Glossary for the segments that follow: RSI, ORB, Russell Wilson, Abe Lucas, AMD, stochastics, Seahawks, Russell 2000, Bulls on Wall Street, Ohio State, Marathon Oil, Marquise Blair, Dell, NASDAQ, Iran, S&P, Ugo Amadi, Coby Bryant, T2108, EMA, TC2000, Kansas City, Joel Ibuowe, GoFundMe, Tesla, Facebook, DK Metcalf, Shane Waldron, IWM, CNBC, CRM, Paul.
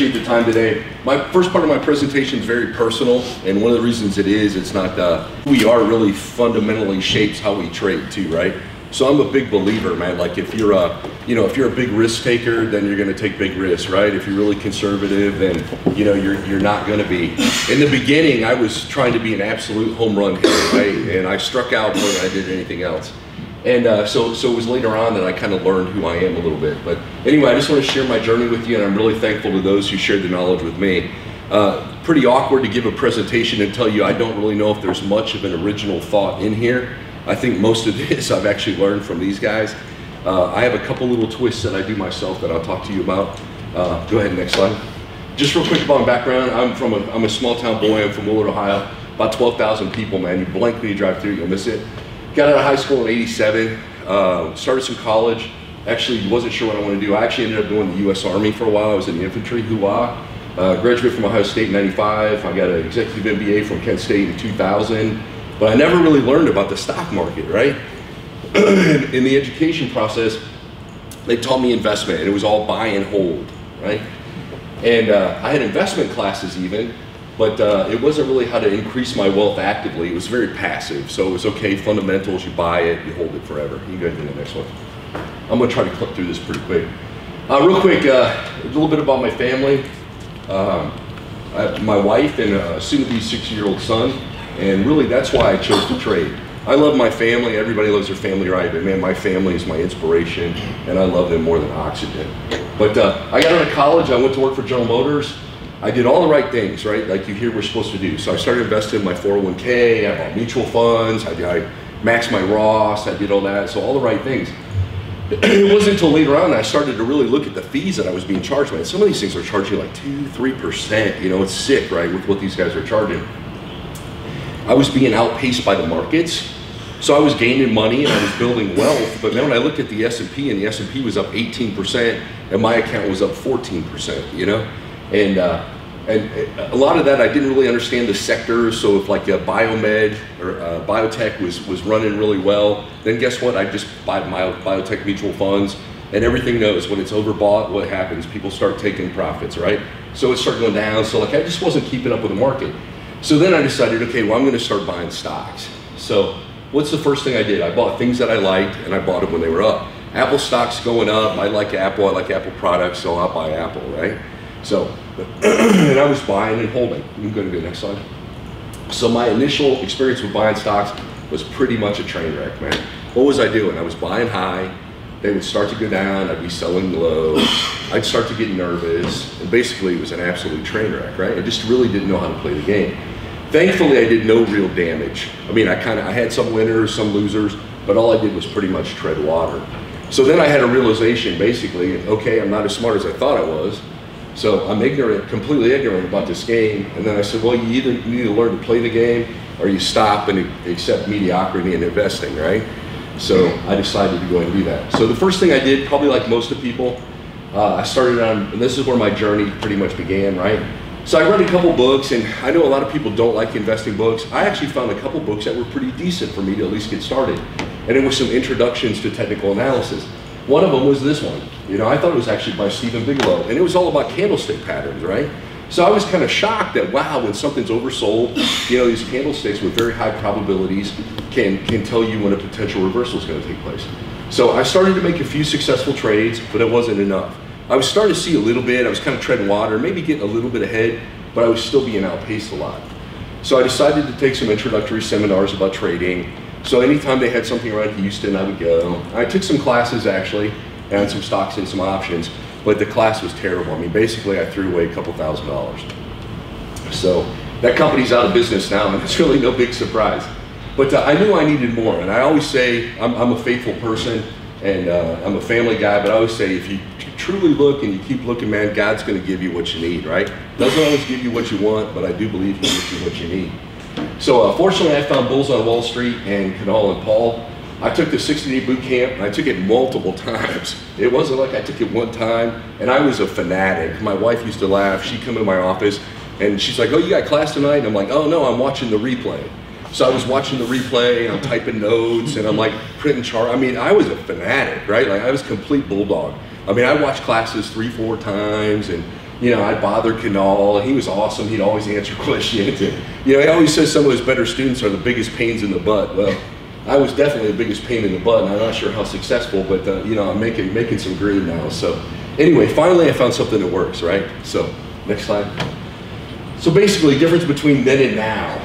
The time today. My first part of my presentation is very personal, and one of the reasons it is, it's not who we are really fundamentally shapes how we trade too, right? So I'm a big believer, man. Like if you're a big risk taker, then you're going to take big risks, right? If you're really conservative, then you're not going to be. In the beginning, I was trying to be an absolute home run hitter, right? And I struck out more than I did anything else. And so it was later on that I kind of learned who I am a little bit. But anyway, I just want to share my journey with you, and I'm really thankful to those who shared the knowledge with me. Pretty awkward to give a presentation and tell you I don't really know if there's much of an original thought in here. I think most of this I've actually learned from these guys. I have a couple little twists that I do myself that I'll talk to you about. Go ahead, next slide. Just real quick about my background, I'm a small town boy, I'm from Willard, Ohio. About 12,000 people, man. You blink when you drive through, you'll miss it. Got out of high school in '87, started some college, actually wasn't sure what I wanted to do. I actually ended up doing the U.S. Army for a while. I was in the infantry, hoo-ah. Graduated from Ohio State in '95. I got an executive MBA from Kent State in 2000, but I never really learned about the stock market, right? In the education process, they taught me investment, and it was all buy and hold, right? And I had investment classes even, but it wasn't really how to increase my wealth actively. It was very passive. So it was okay, fundamentals, you buy it, you hold it forever. You can go ahead and do the next one. I'm gonna try to clip through this pretty quick. Real quick, a little bit about my family. My wife and a soon-to-be 6-year-old son, and really that's why I chose to trade. I love my family, everybody loves their family, right? But man, my family is my inspiration, and I love them more than oxygen. But I got out of college, I went to work for General Motors. I did all the right things, right? Like you hear we're supposed to do. So I started investing in my 401k, I bought mutual funds, I maxed my Ross, I did all that, so all the right things. It wasn't until later on I started to really look at the fees that I was being charged, man. Some of these things are charging like 2-3%, you know, it's sick, right, with what these guys are charging. I was being outpaced by the markets, so I was gaining money and I was building wealth, but then when I looked at the S&P, and the S&P was up 18%, and my account was up 14%, you know? And a lot of that I didn't really understand the sector. So if like a biomed or biotech was running really well, then guess what? I just buy biotech mutual funds, and everything knows when it's overbought, what happens? People start taking profits, right? So it started going down. So like I just wasn't keeping up with the market. So then I decided, okay, well I'm going to start buying stocks. So what's the first thing I did? I bought things that I liked, and I bought them when they were up. Apple stock's going up. I like Apple products, so I'll buy Apple, right? So, and I was buying and holding. I'm going to do the next slide. So my initial experience with buying stocks was pretty much a train wreck, man. What was I doing? I was buying high. They would start to go down. I'd be selling low. I'd start to get nervous. And basically, it was an absolute train wreck, right? I just really didn't know how to play the game. Thankfully, I did no real damage. I mean, I had some winners, some losers, but all I did was pretty much tread water. So then I had a realization, basically, okay, I'm not as smart as I thought I was. So I'm ignorant, completely ignorant about this game. And then I said, well, you either need to learn to play the game or you stop and accept mediocrity in investing, right? So I decided to go and do that. So the first thing I did, probably like most of people, I started on, and this is where my journey pretty much began, right? So I read a couple books, and I know a lot of people don't like investing books. I actually found a couple books that were pretty decent for me to at least get started. And it was some introductions to technical analysis. One of them was this one. You know, I thought it was actually by Stephen Bigelow, and it was all about candlestick patterns, right? So I was kind of shocked that, wow, when something's oversold, you know, these candlesticks with very high probabilities can tell you when a potential reversal is going to take place. So I started to make a few successful trades, but it wasn't enough. I was starting to see a little bit. I was kind of treading water, maybe getting a little bit ahead, but I was still being outpaced a lot. So I decided to take some introductory seminars about trading. So anytime they had something around Houston, I would go. I took some classes, actually, and some stocks and some options, but the class was terrible. I mean, basically, I threw away a couple $1,000s. So that company's out of business now, and it's really no big surprise. But I knew I needed more, and I always say I'm a faithful person, and I'm a family guy, but I always say if you truly look and you keep looking, man, God's going to give you what you need, right? Doesn't always give you what you want, but I do believe He gives you what you need. So fortunately, I found Bulls on Wall Street and Kunal and Paul. I took the 60-day boot camp, and I took it multiple times. It wasn't like I took it one time, and I was a fanatic. My wife used to laugh. She'd come in my office, and she's like, oh, you got class tonight? And I'm like, oh, no, I'm watching the replay. So I was watching the replay, and I'm typing notes, and I'm like printing charts. I mean, I was a fanatic, right? Like, I was a complete bulldog. I mean, I watched classes 3-4 times, and You know, I bothered Kunal. He was awesome. He'd always answer questions. You know, he always says some of his better students are the biggest pains in the butt. Well, I was definitely the biggest pain in the butt, and I'm not sure how successful, but you know, I'm making some green now. So anyway, finally I found something that works, right? So next slide. So basically, difference between then and now.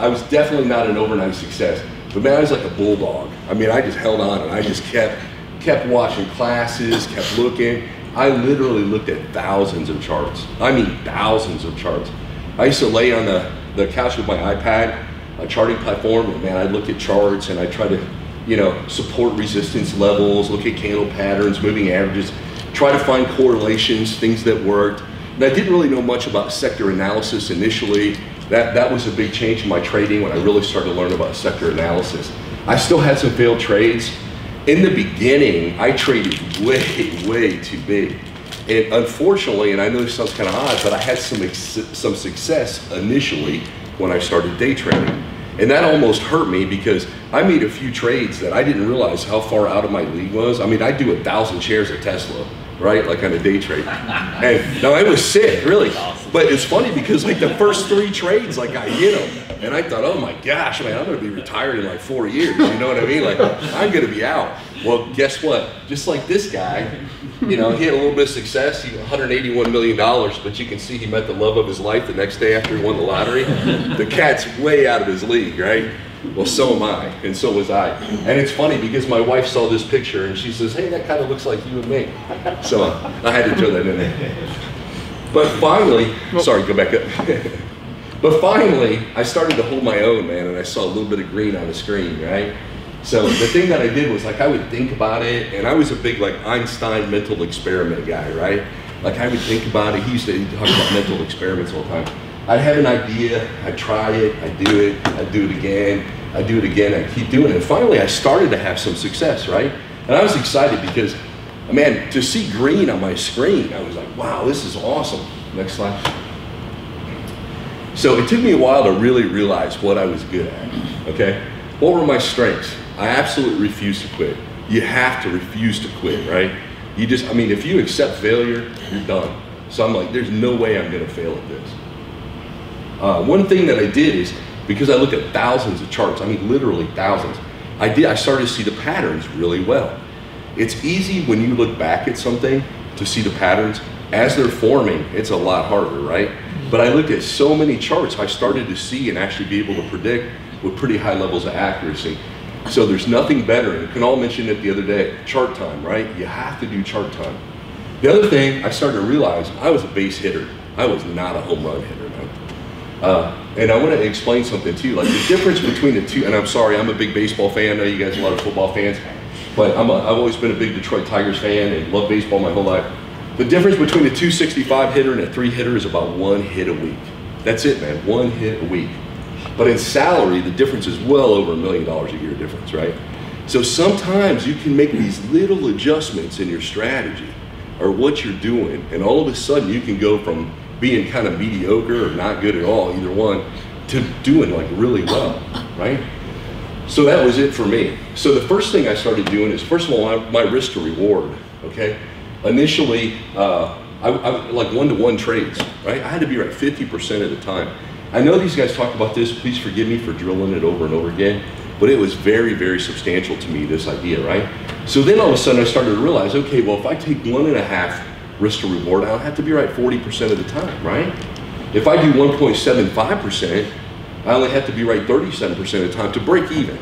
I was definitely not an overnight success, but man, I was like a bulldog. I mean, I just held on, and I just kept watching classes, kept looking. I literally looked at thousands of charts. I mean, thousands of charts. I used to lay on the couch with my iPad, a charting platform, and man, I looked at charts and I tried to, you know, support resistance levels, look at candle patterns, moving averages, try to find correlations, things that worked. And I didn't really know much about sector analysis initially. That was a big change in my trading when I really started to learn about sector analysis. I still had some failed trades. In the beginning, I traded way too big. And unfortunately, and I know this sounds kind of odd, but I had some success initially when I started day trading. And that almost hurt me because I made a few trades that I didn't realize how far out of my league was. I mean, I do 1,000 shares of Tesla, right? Like on a day trade. And no, I was sick, really. But it's funny because like the first 3 trades, like I hit them. And I thought, oh my gosh, man, I'm gonna be retired in like 4 years. You know what I mean? Like, I'm gonna be out. Well, guess what? Just like this guy, you know, he had a little bit of success. He had $181 million, but you can see he met the love of his life the next day after he won the lottery. The cat's way out of his league, right? Well, so am I, and so was I. And it's funny because my wife saw this picture and she says, hey, that kind of looks like you and me. So I had to throw that in there. But finally, sorry, go back up. But finally, I started to hold my own, man, and I saw a little bit of green on the screen, right? So the thing that I did was like I would think about it, and I was a big like Einstein mental experiment guy, right? Like I would think about it. He used to talk about mental experiments all the time. I'd have an idea, I'd try it, I'd do it, I'd do it again, I'd do it again, I'd keep doing it. And finally I started to have some success, right? And I was excited because, man, to see green on my screen, I was like, wow, this is awesome. Next slide. So it took me a while to really realize what I was good at, okay? What were my strengths? I absolutely refuse to quit. You have to refuse to quit, right? You just, I mean, if you accept failure, you're done. So I'm like, there's no way I'm gonna fail at this. One thing that I did is, because I looked at thousands of charts, I mean literally thousands, I started to see the patterns really well. It's easy when you look back at something to see the patterns. As they're forming, it's a lot harder, right? But I looked at so many charts, I started to see and actually be able to predict with pretty high levels of accuracy. So there's nothing better, and Kunal mentioned it the other day, chart time, right? You have to do chart time. The other thing I started to realize, I was a base hitter. I was not a home run hitter. And I want to explain something to you, like the difference between the two, and I'm sorry, I'm a big baseball fan. I know you guys are a lot of football fans, but I've always been a big Detroit Tigers fan and loved baseball my whole life. The difference between a 265 hitter and a 3 hitter is about 1 hit a week. That's it, man, 1 hit a week. But in salary, the difference is well over $1 million a year difference, right? So sometimes you can make these little adjustments in your strategy or what you're doing, and all of a sudden you can go from being kind of mediocre or not good at all, either one, to doing like really well, right? So that was it for me. So the first thing I started doing is, first of all, my risk to reward, okay? Initially, I like one-to-one trades, right? I had to be right 50% of the time. I know these guys talk about this, please forgive me for drilling it over and over again, but it was very, very substantial to me, this idea, right? So then all of a sudden I started to realize, okay, well, if I take 1.5 risk to reward, I'll have to be right 40% of the time, right? If I do 1.75%, I only have to be right 37% of the time to break even,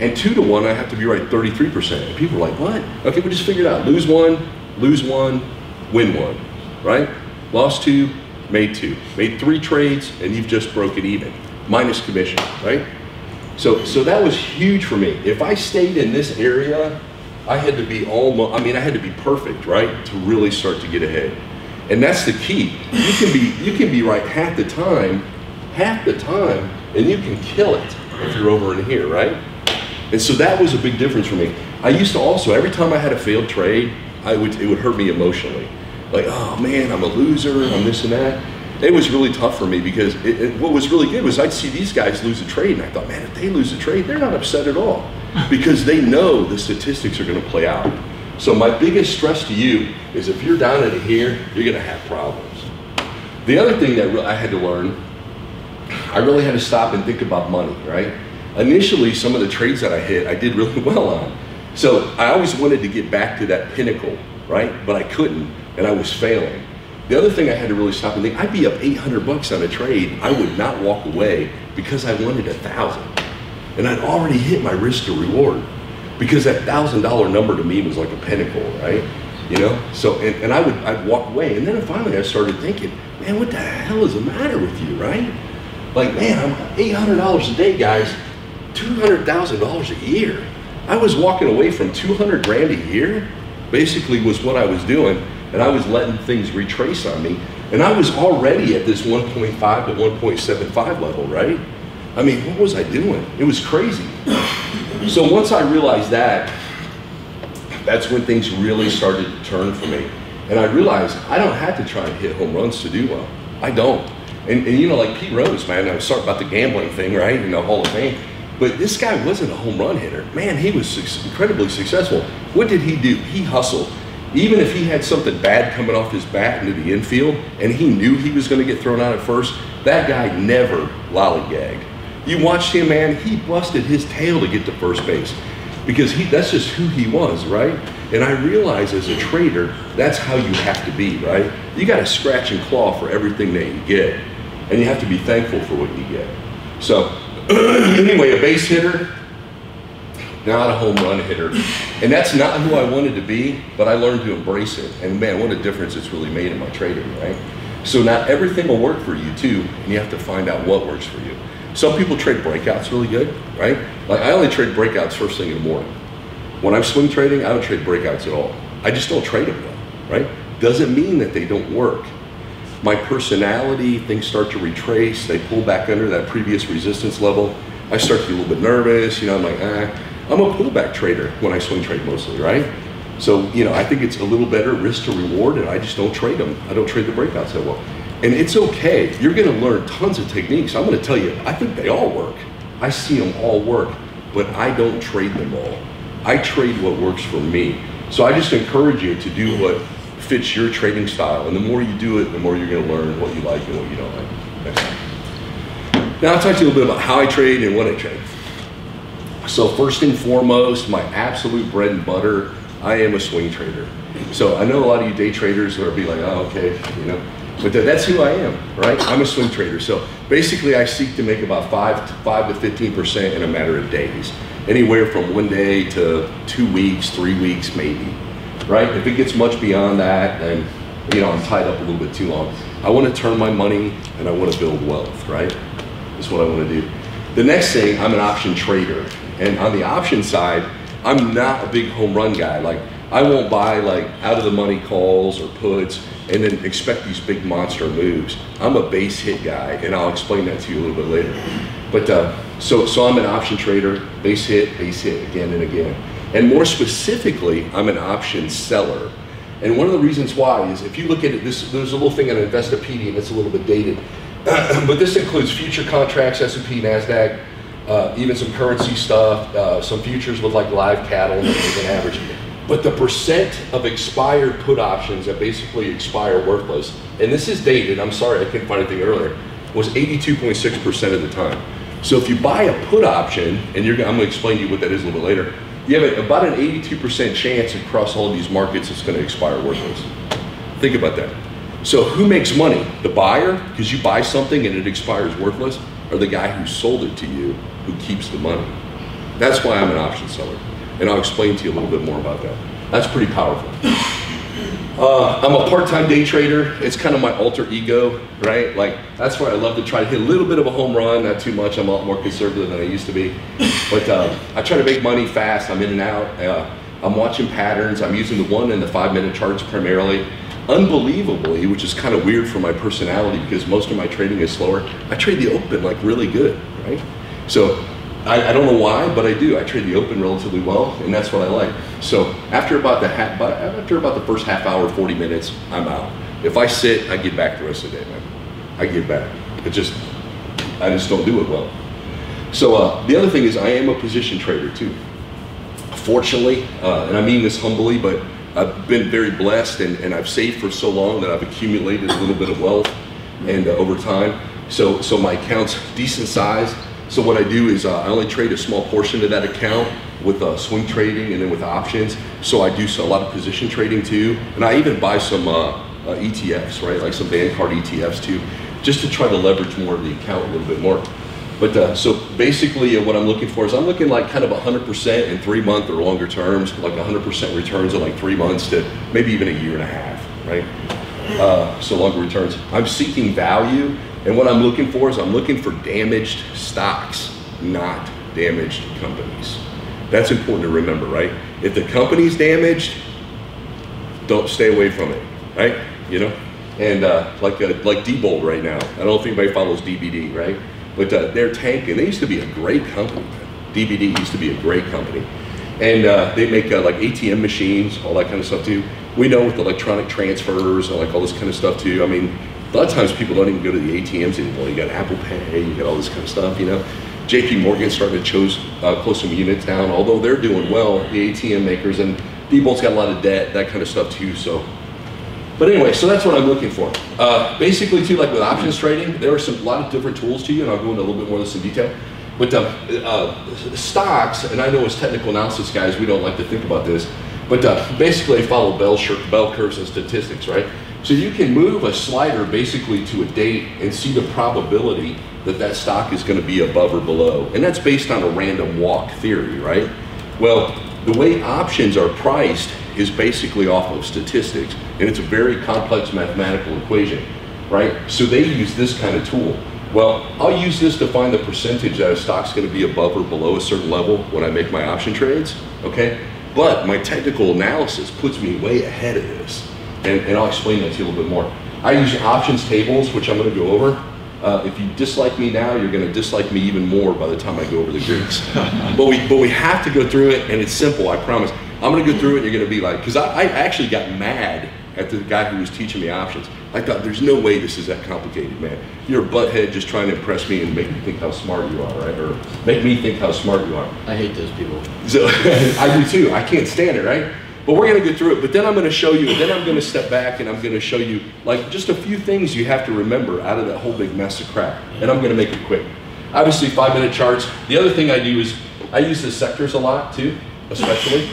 And 2-to-1, I have to be right 33%. And people are like, what? Okay, we just figured it out. Lose one, win one, right? Lost 2, made 2, made 3 trades, and you've just broken even, minus commission, right? So that was huge for me. If I stayed in this area, I had to be almost, I had to be perfect, right, to really start to get ahead. And that's the key. You can be right half the time, and you can kill it if you're over in here, right? And so that was a big difference for me. I used to also, every time I had a failed trade, it would hurt me emotionally. Like, oh man, I'm a loser, I'm this and that. It was really tough for me because what was really good was I'd see these guys lose a trade, and I thought, man, if they lose a trade, they're not upset at all, because they know the statistics are going to play out. So my biggest stress to you is if you're down in here, you're gonna have problems. The other thing that I had to learn, I really had to stop and think about money, right? Initially, some of the trades that I hit, I did really well on. So I always wanted to get back to that pinnacle, right? But I couldn't, and I was failing. The other thing I had to really stop and think, I'd be up 800 bucks on a trade, I would not walk away because I wanted 1,000. And I'd already hit my risk to reward because that $1,000 number to me was like a pinnacle, right? You know, so, and I'd walk away. And then finally I started thinking, man, what the hell is the matter with you, right? Like, man, I'm $800 a day, guys, $200,000 a year. I was walking away from 200 grand a year, basically was what I was doing. And I was letting things retrace on me. And I was already at this 1.5 to 1.75 level, right? I mean, what was I doing? It was crazy. So once I realized that, that's when things really started to turn for me. And I realized I don't have to try and hit home runs to do well. I don't. And you know, like Pete Rose, man, I was talking about the gambling thing, right? You know, Hall of Fame. But this guy wasn't a home run hitter. Man, he was incredibly successful. What did he do? He hustled. Even if he had something bad coming off his bat into the infield, and he knew he was gonna get thrown out at first, that guy never lollygagged. You watched him, man, he busted his tail to get to first base because that's just who he was, right? And I realized as a trader, that's how you have to be, right? You gotta scratch and claw for everything that you get, and you have to be thankful for what you get. So anyway, a base hitter, not a home run hitter. And that's not who I wanted to be, but I learned to embrace it. And man, what a difference it's really made in my trading, right? So not everything will work for you too, and you have to find out what works for you. Some people trade breakouts really good, right? Like I only trade breakouts first thing in the morning. When I'm swing trading, I don't trade breakouts at all. I just don't trade them though, right? Doesn't mean that they don't work. My personality, things start to retrace, they pull back under that previous resistance level. I start to be a little bit nervous, you know, I'm like, I'm a pullback trader when I swing trade mostly, right? So, you know, I think it's a little better risk to reward, and I just don't trade them. I don't trade the breakouts that well. And it's okay. You're going to learn tons of techniques. I'm going to tell you, I think they all work. I see them all work, but I don't trade them all. I trade what works for me. So I just encourage you to do what fits your trading style. And the more you do it, the more you're going to learn what you like and what you don't like. Next time. Now I'll talk to you a little bit about how I trade and what I trade. So first and foremost, my absolute bread and butter, I am a swing trader. So I know a lot of you day traders are be like, oh, okay, you know, but that's who I am, right? I'm a swing trader. So basically I seek to make about 5 to 15% in a matter of days, anywhere from 1 day to 2 weeks, 3 weeks, maybe, right? If it gets much beyond that, then, you know, I'm tied up a little bit too long. I want to turn my money and I want to build wealth, right? That's what I want to do. The next thing, I'm an option trader. And on the option side, I'm not a big home run guy. Like, I won't buy like out of the money calls or puts and then expect these big monster moves. I'm a base hit guy, and I'll explain that to you a little bit later. But so I'm an option trader, base hit again and again. And more specifically, I'm an option seller. And one of the reasons why is if you look at it, there's a little thing on Investopedia, and it's a little bit dated, but this includes future contracts, S&P, NASDAQ, even some currency stuff, some futures with like live cattle and an average. But the percent of expired put options that basically expire worthless, and this is dated, I'm sorry I couldn't find anything earlier, was 82.6% of the time. So if you buy a put option, and I'm going to explain to you what that is a little bit later, you have about an 82% chance across all of these markets it's going to expire worthless. Think about that. So who makes money? The buyer, because you buy something and it expires worthless, or the guy who sold it to you who keeps the money? That's why I'm an option seller. And I'll explain to you a little bit more about that. That's pretty powerful. I'm a part-time day trader. It's kind of my alter ego, right? Like, that's where I love to try to hit a little bit of a home run, not too much. I'm a lot more conservative than I used to be. But I try to make money fast. I'm in and out. I'm watching patterns. I'm using the 1- and 5-minute charts primarily. Unbelievably, which is kind of weird for my personality because most of my trading is slower, I trade the open like really good, right? So I don't know why, but I do. I trade the open relatively well, and that's what I like. So after about the first half hour, 40 minutes, I'm out. If I sit, I get back the rest of the day, man. I get back. I just don't do it well. So the other thing is I am a position trader too. Fortunately, and I mean this humbly, but I've been very blessed, and I've saved for so long that I've accumulated a little bit of wealth, and over time, so my account's decent size. So what I do is I only trade a small portion of that account with swing trading and then with options. So I do a lot of position trading too, and I even buy some ETFs, right? Like some Vanguard ETFs too, just to try to leverage more of the account a little bit more. But so basically what I'm looking for is I'm looking like kind of 100% in 3 month or longer terms, like 100% returns in like 3 months to maybe even a year and a half, right? So longer returns. I'm seeking value, and what I'm looking for is I'm looking for damaged stocks, not damaged companies. That's important to remember, right? If the company's damaged, don't stay away from it, right? You know, and like Diebold right now. I don't know if anybody follows DBD, right? But they're tanking. They used to be a great company. DBD used to be a great company. And they make like ATM machines, all that kind of stuff too. We know with electronic transfers and like all this kind of stuff too. I mean, a lot of times people don't even go to the ATMs anymore. You got Apple Pay, you got all this kind of stuff, you know. JP Morgan started to close some units down, although they're doing well, the ATM makers, and Diebold's got a lot of debt, that kind of stuff too, so. But anyway, so that's what I'm looking for. Basically too, like with options trading, there are a lot of different tools to you, and I'll go into a little bit more of this in detail. But stocks, and I know as technical analysis guys, we don't like to think about this, but basically follow bell curves and statistics, right? So you can move a slider basically to a date and see the probability that that stock is going to be above or below. And that's based on a random walk theory, right? Well, the way options are priced is basically off of statistics, and it's a very complex mathematical equation, right? So they use this kind of tool. Well, I'll use this to find the percentage that a stock's going to be above or below a certain level when I make my option trades, okay? But my technical analysis puts me way ahead of this, and I'll explain that to you a little bit more. I use options tables, which I'm going to go over. If you dislike me now, you're going to dislike me even more by the time I go over the Greeks. but we have to go through it, and it's simple, I promise. I'm going to go through it, and you're going to be like, because I actually got mad at the guy who was teaching me options. I thought, there's no way this is that complicated, man. You're a butthead just trying to impress me and make me think how smart you are, right? Or make me think how smart you are. I hate those people. So, I do too. I can't stand it, right? But we're going to go through it, but then I'm going to show you, and then I'm going to step back and I'm going to show you like just a few things you have to remember out of that whole big mess of crap, and I'm going to make it quick. Obviously 5 minute charts. The other thing I do is I use the sectors a lot too, especially,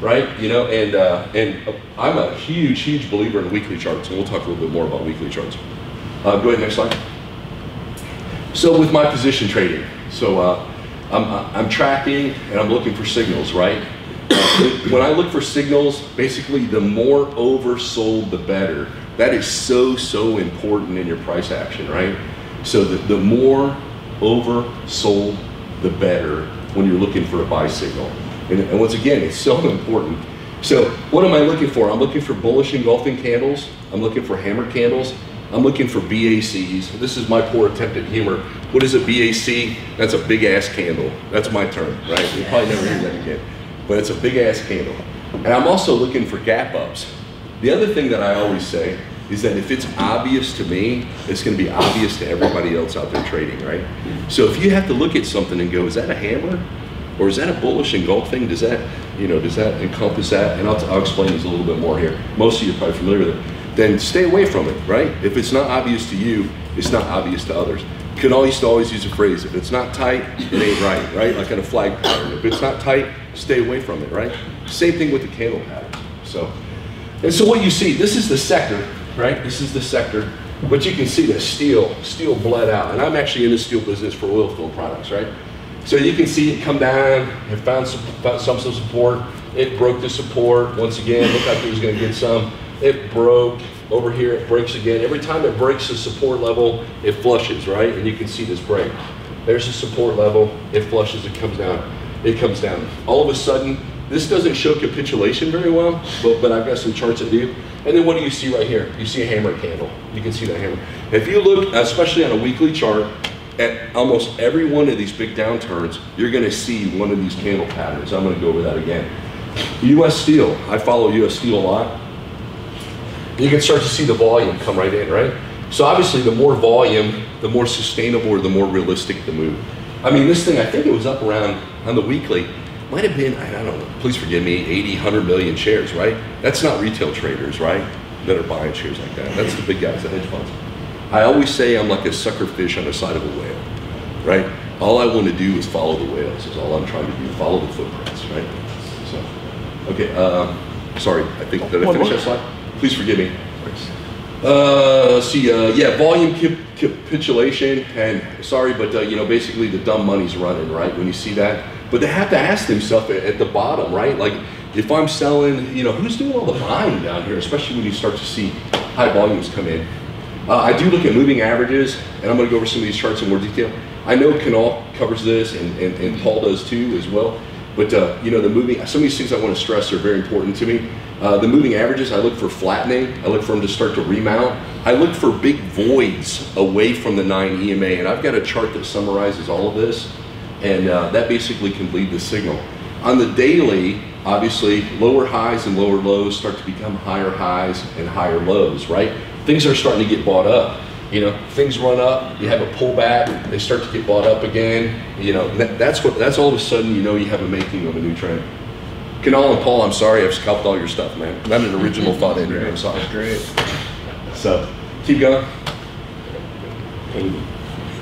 right? You know, and I'm a huge, huge believer in weekly charts, and we'll talk a little bit more about weekly charts. Go ahead, next slide. So with my position trading, so I'm tracking and I'm looking for signals, right? When I look for signals, basically the more oversold the better. That is so, so important in your price action, right? So the more oversold the better when you're looking for a buy signal. And once again, it's so important. So what am I looking for? I'm looking for bullish engulfing candles. I'm looking for hammer candles. I'm looking for BACs. This is my poor attempt at humor. What is a BAC? That's a big ass candle. That's my term, right? You'll probably never hear that again. But it's a big ass candle. And I'm also looking for gap ups. The other thing that I always say is that if it's obvious to me, it's gonna be obvious to everybody else out there trading, right? So if you have to look at something and go, is that a hammer? Or is that a bullish engulfing? Does that, you know, does that encompass that? And I'll explain this a little bit more here. Most of you are probably familiar with it. Then stay away from it, right? If it's not obvious to you, it's not obvious to others. Kunal used to always use a phrase, if it's not tight, it ain't right? Like on a flag pattern. If it's not tight, stay away from it, right? Same thing with the candle pattern. So, and so what you see, this is the sector, right? This is the sector, but you can see the steel bled out. And I'm actually in the steel business for oil field products, right? So you can see it come down, it found some support, it broke the support. Once again, looked like it was gonna get some. It broke, over here it breaks again. Every time it breaks the support level, it flushes, right? And you can see this break. There's the support level, it flushes, it comes down. It comes down. All of a sudden, this doesn't show capitulation very well, but I've got some charts that do. And then what do you see right here? You see a hammer candle. You can see that hammer. If you look, especially on a weekly chart, at almost every one of these big downturns, you're gonna see one of these candle patterns. I'm gonna go over that again. U.S. Steel, I follow U.S. Steel a lot. You can start to see the volume come right in, right? So obviously the more volume, the more sustainable or the more realistic the move. I mean, this thing, I think it was up around on the weekly, might have been, I don't know, please forgive me, 80, 100 million shares, right? That's not retail traders, right, that are buying shares like that. That's the big guys, the hedge funds. I always say I'm like a sucker fish on the side of a whale, right? All I want to do is follow the whales, is all I'm trying to do, follow the footprints, right? So, okay, sorry, I think, did I finish that slide? Please forgive me. Let's see, yeah, volume capitulation, and sorry, but you know, basically the dumb money's running, right, when you see that. But they have to ask themselves at the bottom, right, like if I'm selling, you know, who's doing all the buying down here, especially when you start to see high volumes come in. I do look at moving averages, and I'm going to go over some of these charts in more detail. I know Kunal covers this, and Paul does too as well. But you know, the moving, some of these things I want to stress are very important to me. The moving averages, I look for flattening. I look for them to start to remount. I look for big voids away from the 9 EMA, and I've got a chart that summarizes all of this, and that basically can lead the signal. On the daily, obviously, lower highs and lower lows start to become higher highs and higher lows, right? Things are starting to get bought up. You know, things run up, you have a pullback, they start to get bought up again. You know, that's all of a sudden, you know, you have a making of a new trend. Kunal and Paul, I'm sorry, I've scalped all your stuff, man. Not an original thought in here, I'm sorry. That's great. So, keep going.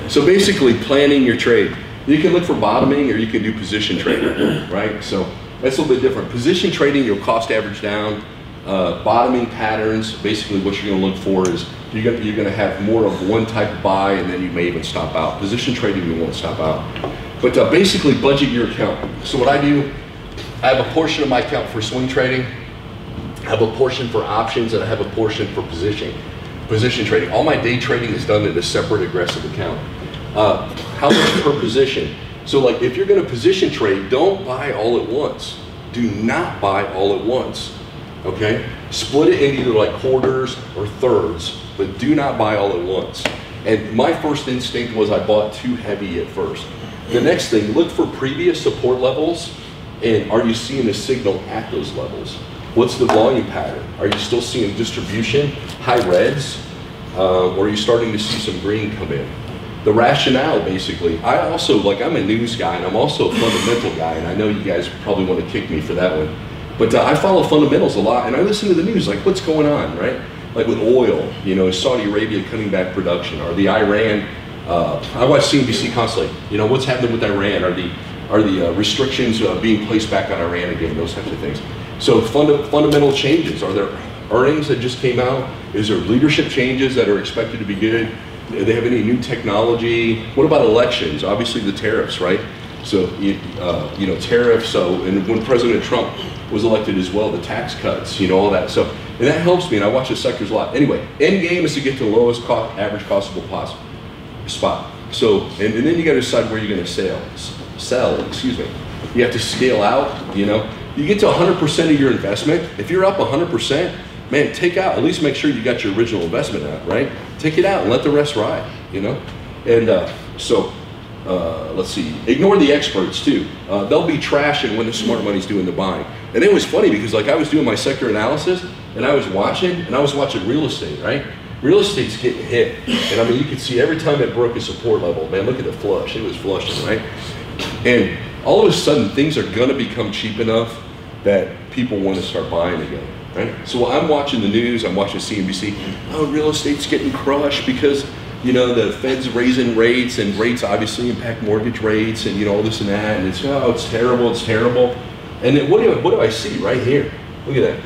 So basically, planning your trade. You can look for bottoming, or you can do position trading, right? So, that's a little bit different. Position trading, you'll cost average down. Bottoming patterns, basically what you're going to look for is you're going to have more of one type of buy, and then you may even stop out. Position trading, you won't stop out. But basically budget your account. So what I do, I have a portion of my account for swing trading, I have a portion for options, and I have a portion for position trading. All my day trading is done in a separate aggressive account. How much per position? So like if you're going to position trade, don't buy all at once. Do not buy all at once. Okay, split it into either like quarters or thirds, but do not buy all at once. And my first instinct was I bought too heavy at first. The next thing, look for previous support levels, and are you seeing a signal at those levels? What's the volume pattern? Are you still seeing distribution, high reds, or are you starting to see some green come in? The rationale, basically. I also, like, I'm a news guy, and I'm also a fundamental guy, and I know you guys probably want to kick me for that one. But I follow fundamentals a lot, and I listen to the news, like what's going on, right? Like with oil, you know, Saudi Arabia cutting back production, or the Iran, I watch CNBC constantly, you know, what's happening with Iran, are the restrictions being placed back on Iran again, those types of things. So fundamental changes, are there earnings that just came out? Is there leadership changes that are expected to be good? Do they have any new technology? What about elections? Obviously the tariffs, right? So, you know, tariffs, so, and when President Trump was elected as well, the tax cuts, you know, all that. So, and that helps me, and I watch the sectors a lot. Anyway, end game is to get to the lowest cost, average costable possible spot. So, and then you got to decide where you're going to sell, excuse me. You have to scale out, you know. You get to 100% of your investment. If you're up 100%, man, take out, at least make sure you got your original investment out, right? Take it out and let the rest ride, you know. And so, let's see, ignore the experts too. They'll be trashing when the smart money's doing the buying. And it was funny because like I was doing my sector analysis and I was watching real estate, right? Real estate's getting hit. And I mean, you could see every time it broke a support level, man, look at the flush, it was flushing, right? And all of a sudden things are gonna become cheap enough that people want to start buying again, right? So while I'm watching the news, I'm watching CNBC, oh, real estate's getting crushed because you know, the Fed's raising rates, and rates obviously impact mortgage rates, and you know, all this and that, and it's, oh, it's terrible, it's terrible. And then what do I see right here? Look at that.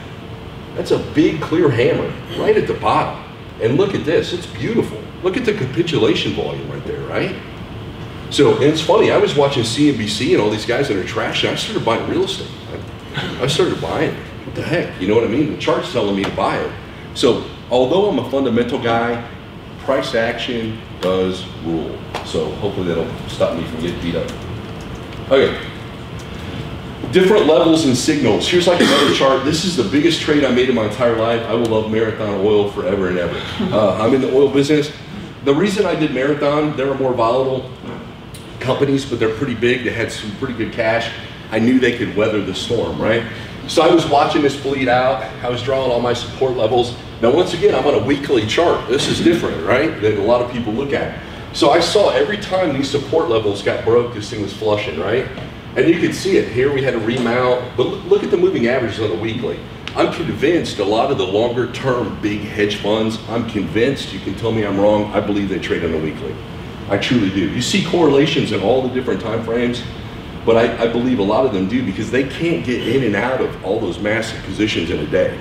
That's a big clear hammer right at the bottom. And look at this, it's beautiful. Look at the capitulation volume right there, right? So, and it's funny, I was watching CNBC and all these guys that are trashing, I started buying real estate. I started buying it. What the heck, you know what I mean? The chart's telling me to buy it. So, although I'm a fundamental guy, price action does rule. So hopefully that'll stop me from getting beat up. Okay. Different levels and signals. Here's like another chart. This is the biggest trade I made in my entire life. I will love Marathon Oil forever and ever. I'm in the oil business. The reason I did Marathon, there were more volatile companies, but they're pretty big. They had some pretty good cash. I knew they could weather the storm, right? So I was watching this bleed out. I was drawing all my support levels. Now, once again, I'm on a weekly chart. This is different, right, than a lot of people look at. So I saw every time these support levels got broke, this thing was flushing, right? And you can see it here. We had a remount, but look at the moving averages on the weekly. I'm convinced a lot of the longer term big hedge funds, I'm convinced, you can tell me I'm wrong, I believe they trade on the weekly. I truly do. You see correlations in all the different time frames, but I believe a lot of them do because they can't get in and out of all those massive positions in a day,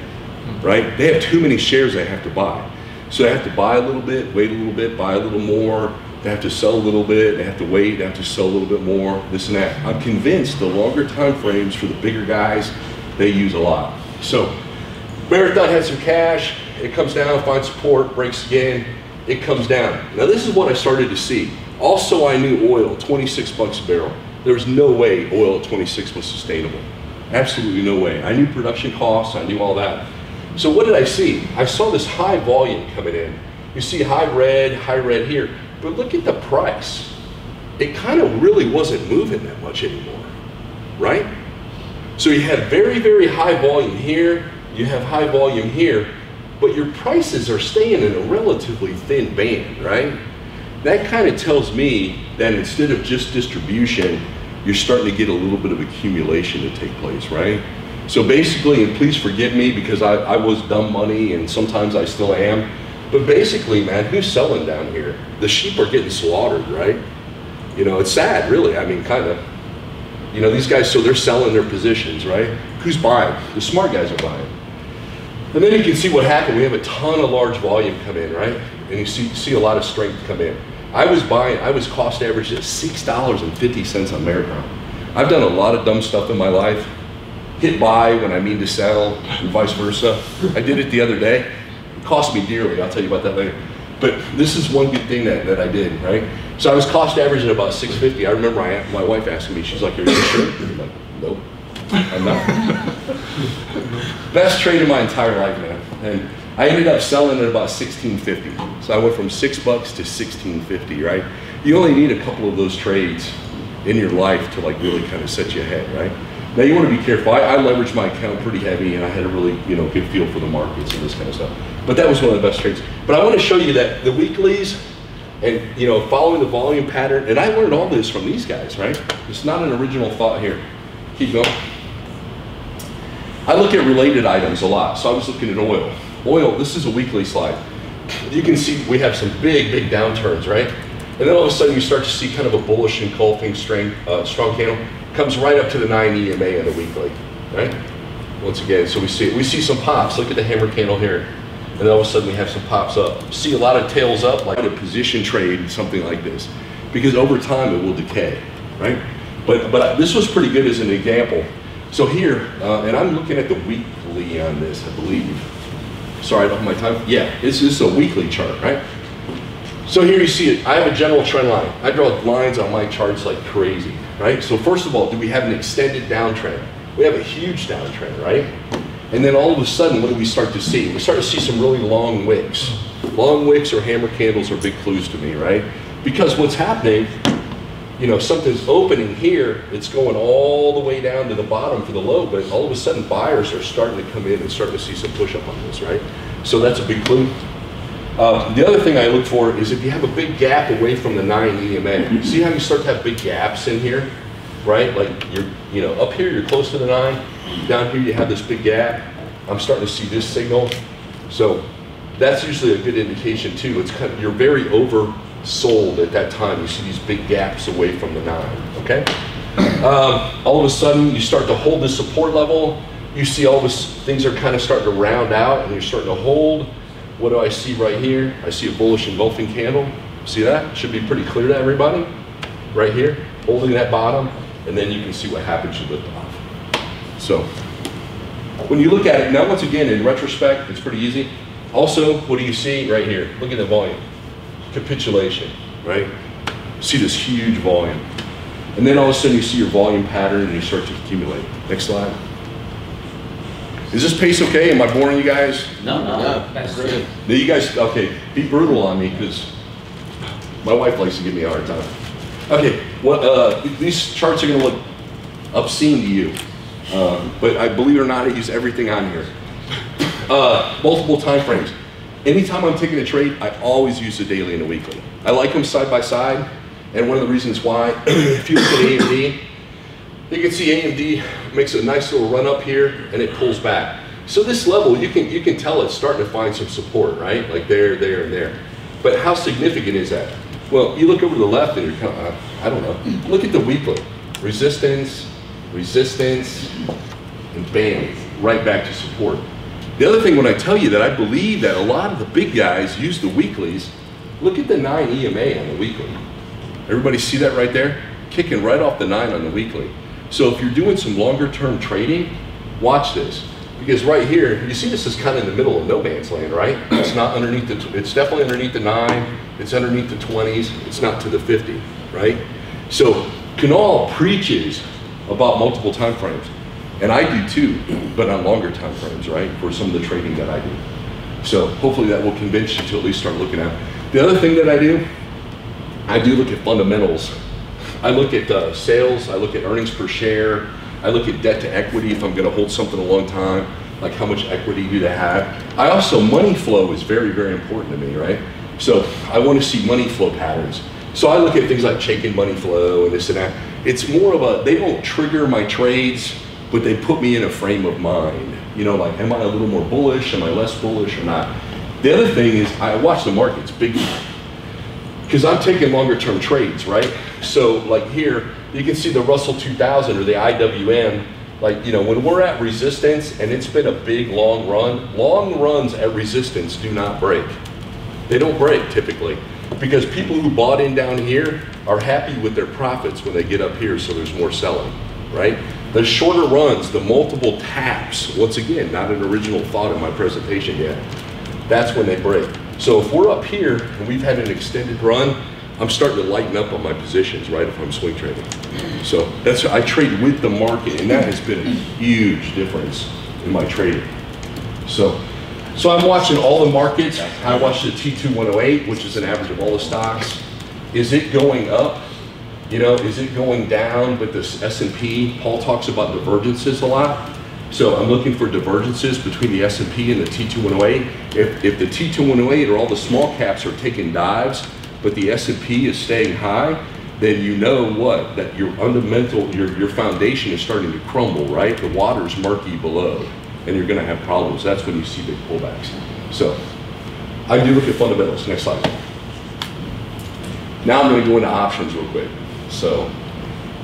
right? They have too many shares they have to buy. So they have to buy a little bit, wait a little bit, buy a little more. They have to sell a little bit, they have to wait, they have to sell a little bit more, this and that. I'm convinced the longer time frames for the bigger guys, they use a lot. So Marathon had some cash, it comes down, finds support, breaks again, it comes down. Now this is what I started to see. Also I knew oil, 26 bucks a barrel. There was no way oil at 26 was sustainable. Absolutely no way. I knew production costs, I knew all that. So what did I see? I saw this high volume coming in. You see high red here, but look at the price. It kind of really wasn't moving that much anymore, right? So you have very, very high volume here, you have high volume here, but your prices are staying in a relatively thin band, right? That kind of tells me that instead of just distribution, you're starting to get a little bit of accumulation to take place, right? So basically, and please forgive me because I was dumb money and sometimes I still am, but basically, man, who's selling down here? The sheep are getting slaughtered, right? You know, it's sad, really, I mean, kind of. You know, these guys, so they're selling their positions, right? Who's buying? The smart guys are buying. And then you can see what happened. We have a ton of large volume come in, right? And you see a lot of strength come in. I was buying, I was cost averaged at $6.50 on Marathon. I've done a lot of dumb stuff in my life. Hit buy when I mean to sell and vice versa. I did it the other day. It cost me dearly, I'll tell you about that later. But this is one good thing that I did, right? So I was cost averaging about $6.50. I remember my wife asking me, she's like, are you sure? I'm like, nope, I'm not. Best trade of my entire life, man. And I ended up selling at about $16.50. So I went from $6 to $16.50, right? You only need a couple of those trades in your life to like really kind of set you ahead, right? Now you want to be careful. I leveraged my account pretty heavy and I had a really, you know, good feel for the markets and this kind of stuff. But that was one of the best trades. But I want to show you that the weeklies and, you know, following the volume pattern, and I learned all this from these guys, right? It's not an original thought here. Keep going. I look at related items a lot. So I was looking at oil. Oil, this is a weekly slide. You can see we have some big, big downturns, right? And then all of a sudden you start to see kind of a bullish engulfing strong candle. Comes right up to the 9 EMA on the weekly, right? Once again, so we see some pops. Look at the hammer candle here. And then all of a sudden we have some pops up. See a lot of tails up, like a position trade and something like this. Because over time it will decay, right? But this was pretty good as an example. So here, and I'm looking at the weekly on this, I believe. Sorry, I don't have my time. Yeah, this is a weekly chart, right? So here you see it. I have a general trend line. I draw lines on my charts like crazy, right? So first of all, do we have an extended downtrend? We have a huge downtrend, right? And then all of a sudden, what do we start to see? We start to see some really long wicks. Long wicks or hammer candles are big clues to me, right? Because what's happening, you know, something's opening here, it's going all the way down to the bottom for the low, but all of a sudden buyers are starting to come in and starting to see some push up on this, right? So that's a big clue. The other thing I look for is if you have a big gap away from the 9 EMA. See how you start to have big gaps in here, right? Like you're, you know, up here you're close to the 9, down here you have this big gap. I'm starting to see this signal, so that's usually a good indication too. It's kind of, you're very oversold at that time. You see these big gaps away from the 9. Okay. All of a sudden you start to hold this support level. You see all this, things are kind of starting to round out, and you're starting to hold. What do I see right here? I see a bullish engulfing candle. See that? Should be pretty clear to everybody. Right here, holding that bottom, and then you can see what happens to lift off. So, when you look at it, now once again, in retrospect, it's pretty easy. Also, what do you see right here? Look at the volume. Capitulation, right? See this huge volume. And then all of a sudden you see your volume pattern and you start to accumulate. Next slide. Is this pace okay? Am I boring you guys? No. That's good. You guys, okay, be brutal on me because my wife likes to give me a hard time. Okay, well, these charts are going to look obscene to you, but I believe it or not, I use everything on here. Multiple time frames. Anytime I'm taking a trade, I always use the daily and the weekly. I like them side by side, and one of the reasons why, if you look at AMD, You can see AMD makes a nice little run up here and it pulls back. So this level, you can tell it's starting to find some support, right? Like there, and there. But how significant is that? Well, you look over to the left and you're kind of, I don't know. Look at the weekly. Resistance, resistance, and bam, right back to support. The other thing when I tell you that I believe that a lot of the big guys use the weeklies, look at the 9 EMA on the weekly. Everybody see that right there? Kicking right off the 9 on the weekly. So if you're doing some longer term trading, watch this. Because right here, you see this is kind of in the middle of no man's land, right? It's not underneath the, it's definitely underneath the 9, it's underneath the 20s, it's not to the 50, right? So Kunal preaches about multiple time frames, and I do too, but on longer time frames, right? For some of the trading that I do. So hopefully that will convince you to at least start looking at it. The other thing that I do look at fundamentals. I look at sales, I look at earnings per share, I look at debt to equity if I'm going to hold something a long time, like how much equity do they have. I also, money flow is very, very important to me, right? So I want to see money flow patterns. So I look at things like checking money flow and this and that. It's more of a, they don't trigger my trades, but they put me in a frame of mind. You know, like, am I a little more bullish? Am I less bullish or not? The other thing is I watch the markets big because I'm taking longer term trades, right? So like here, you can see the Russell 2000 or the IWM, like, you know, when we're at resistance and it's been a big long run, long runs at resistance do not break. They don't break typically because people who bought in down here are happy with their profits when they get up here, so there's more selling, right? The shorter runs, the multiple taps, once again, not an original thought in my presentation yet, that's when they break. So if we're up here and we've had an extended run, I'm starting to lighten up on my positions, right, if I'm swing trading. So that's, I trade with the market, and that has been a huge difference in my trading. So I'm watching all the markets. I watch the T2108, which is an average of all the stocks. Is it going up? You know, is it going down with this S&P? Paul talks about divergences a lot. So I'm looking for divergences between the S&P and the T2108. If the T2108 or all the small caps are taking dives, but the S&P is staying high, then you know what? That your fundamental, your foundation is starting to crumble, right? The water's murky below, and you're gonna have problems. That's when you see big pullbacks. So, I do look at fundamentals. Next slide. Now I'm gonna go into options real quick. So,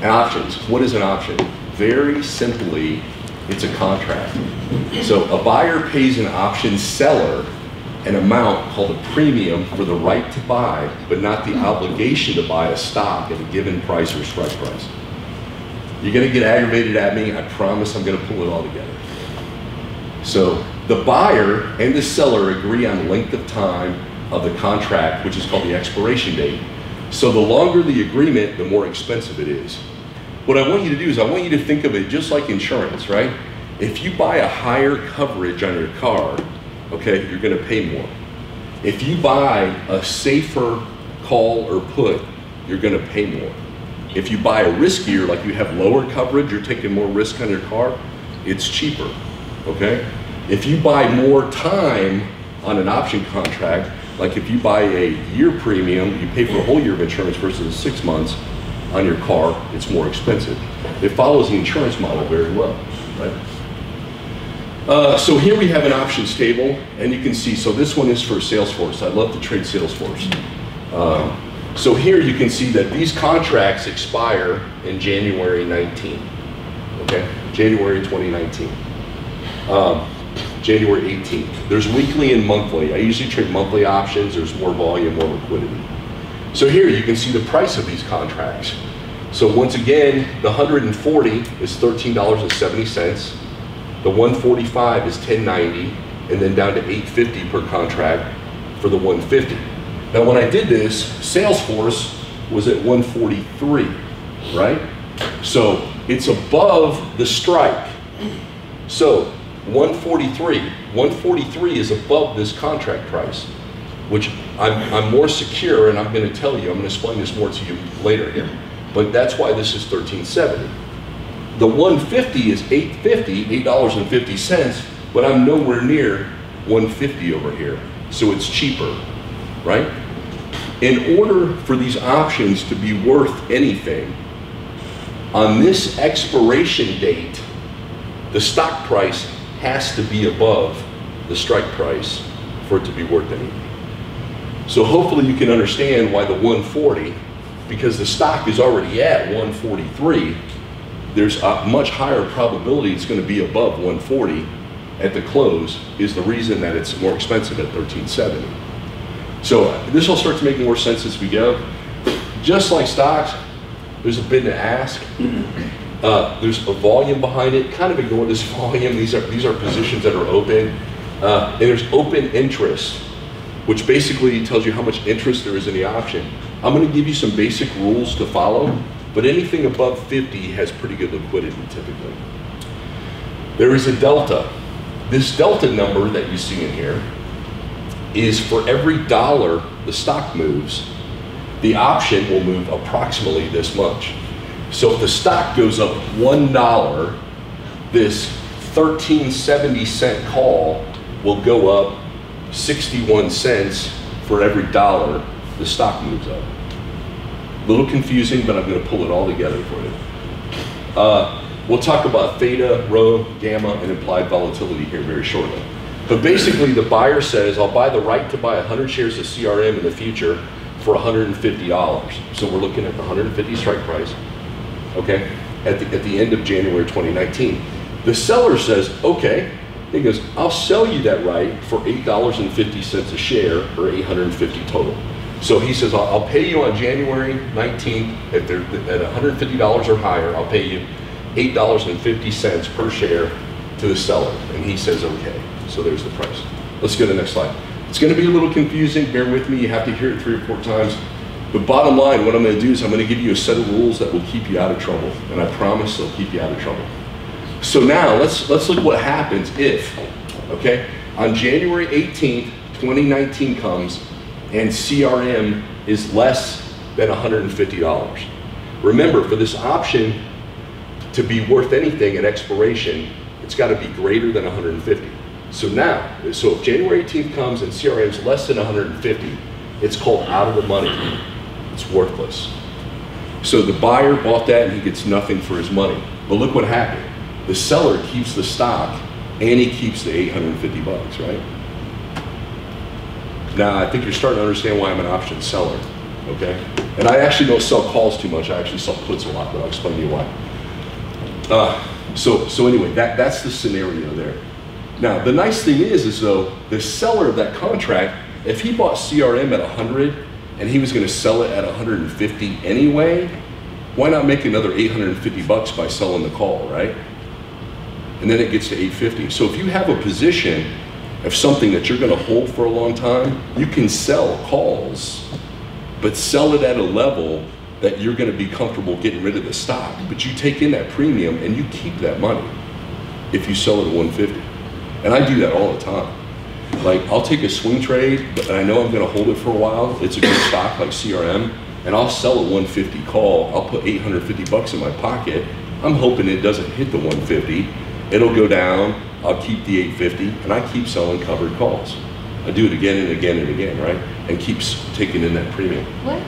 options, what is an option? Very simply, it's a contract. So, a buyer pays an option seller an amount called a premium for the right to buy, but not the obligation to buy a stock at a given price or strike price. You're gonna get aggravated at me, I promise I'm gonna pull it all together. So the buyer and the seller agree on length of time of the contract, which is called the expiration date. So the longer the agreement, the more expensive it is. What I want you to do is I want you to think of it just like insurance, right? If you buy a higher coverage on your car, okay, you're gonna pay more. If you buy a safer call or put, you're gonna pay more. If you buy a riskier, like you have lower coverage, you're taking more risk on your car, it's cheaper, okay? If you buy more time on an option contract, like if you buy a year premium, you pay for a whole year of insurance versus 6 months on your car, it's more expensive. It follows the insurance model very well, right? So here we have an options table, and you can see, so this one is for Salesforce. I love to trade Salesforce. So here you can see that these contracts expire in January 19, okay? January 2019, January 18th. There's weekly and monthly. I usually trade monthly options. There's more volume, more liquidity. So here you can see the price of these contracts. So once again, the 140 is $13.70. The 145 is 1090, and then down to 850 per contract for the 150. Now when I did this, Salesforce was at 143, right? So it's above the strike. So 143 is above this contract price, which I'm more secure, and I'm gonna tell you, I'm gonna explain this more to you later here, but that's why this is 1370. The 150 is $8.50, $8.50, but I'm nowhere near 150 over here, so it's cheaper, right? In order for these options to be worth anything, on this expiration date, the stock price has to be above the strike price for it to be worth anything. So hopefully you can understand why the 140, because the stock is already at 143, there's a much higher probability it's going to be above 140 at the close, is the reason that it's more expensive at 1370. So this will start to make more sense as we go. Just like stocks, there's a bid and ask. There's a volume behind it. Kind of ignore this volume. These are positions that are open. And there's open interest, which basically tells you how much interest there is in the option. I'm going to give you some basic rules to follow, but anything above 50 has pretty good liquidity typically. There is a delta. This delta number that you see in here is for every dollar the stock moves, the option will move approximately this much. So if the stock goes up $1, this 1370 call will go up 61 cents for every dollar the stock moves up. A little confusing, but I'm going to pull it all together for you. We'll talk about theta, rho, gamma, and implied volatility here very shortly. But basically, the buyer says, I'll buy the right to buy 100 shares of CRM in the future for $150. So we're looking at the 150 strike price, okay, at the end of January 2019. The seller says, okay. He goes, I'll sell you that right for $8.50 a share, or 850 total. So he says, I'll pay you on January 19th, at $150 or higher, I'll pay you $8.50 per share to the seller. And he says, okay. So there's the price. Let's go to the next slide. It's going to be a little confusing. Bear with me. You have to hear it 3 or 4 times. But bottom line, what I'm going to do is I'm going to give you a set of rules that will keep you out of trouble. And I promise they'll keep you out of trouble. So now, let's look at what happens if, okay, on January 18th, 2019 comes and CRM is less than $150. Remember, for this option to be worth anything at expiration, it's got to be greater than 150. So now, so if January 18th comes and CRM is less than 150, it's called out of the money. It's worthless. So the buyer bought that and he gets nothing for his money. But look what happened. The seller keeps the stock and he keeps the 850 bucks, right? Now, I think you're starting to understand why I'm an option seller, okay? And I actually don't sell calls too much. I actually sell puts a lot, but I'll explain to you why. So anyway, that's the scenario there. Now, the nice thing is though, the seller of that contract, if he bought CRM at 100 and he was gonna sell it at 150 anyway, why not make another 850 bucks by selling the call, right? And then it gets to 850. So if you have a position of something that you're going to hold for a long time, you can sell calls, but sell it at a level that you're going to be comfortable getting rid of the stock. But you take in that premium and you keep that money if you sell it at 150. And I do that all the time. Like, I'll take a swing trade, but I know I'm going to hold it for a while. It's a good stock like CRM, and I'll sell a 150 call. I'll put 850 bucks in my pocket. I'm hoping it doesn't hit the 150. It'll go down, I'll keep the 850, and I keep selling covered calls. I do it again and again and again, right? And keeps taking in that premium. What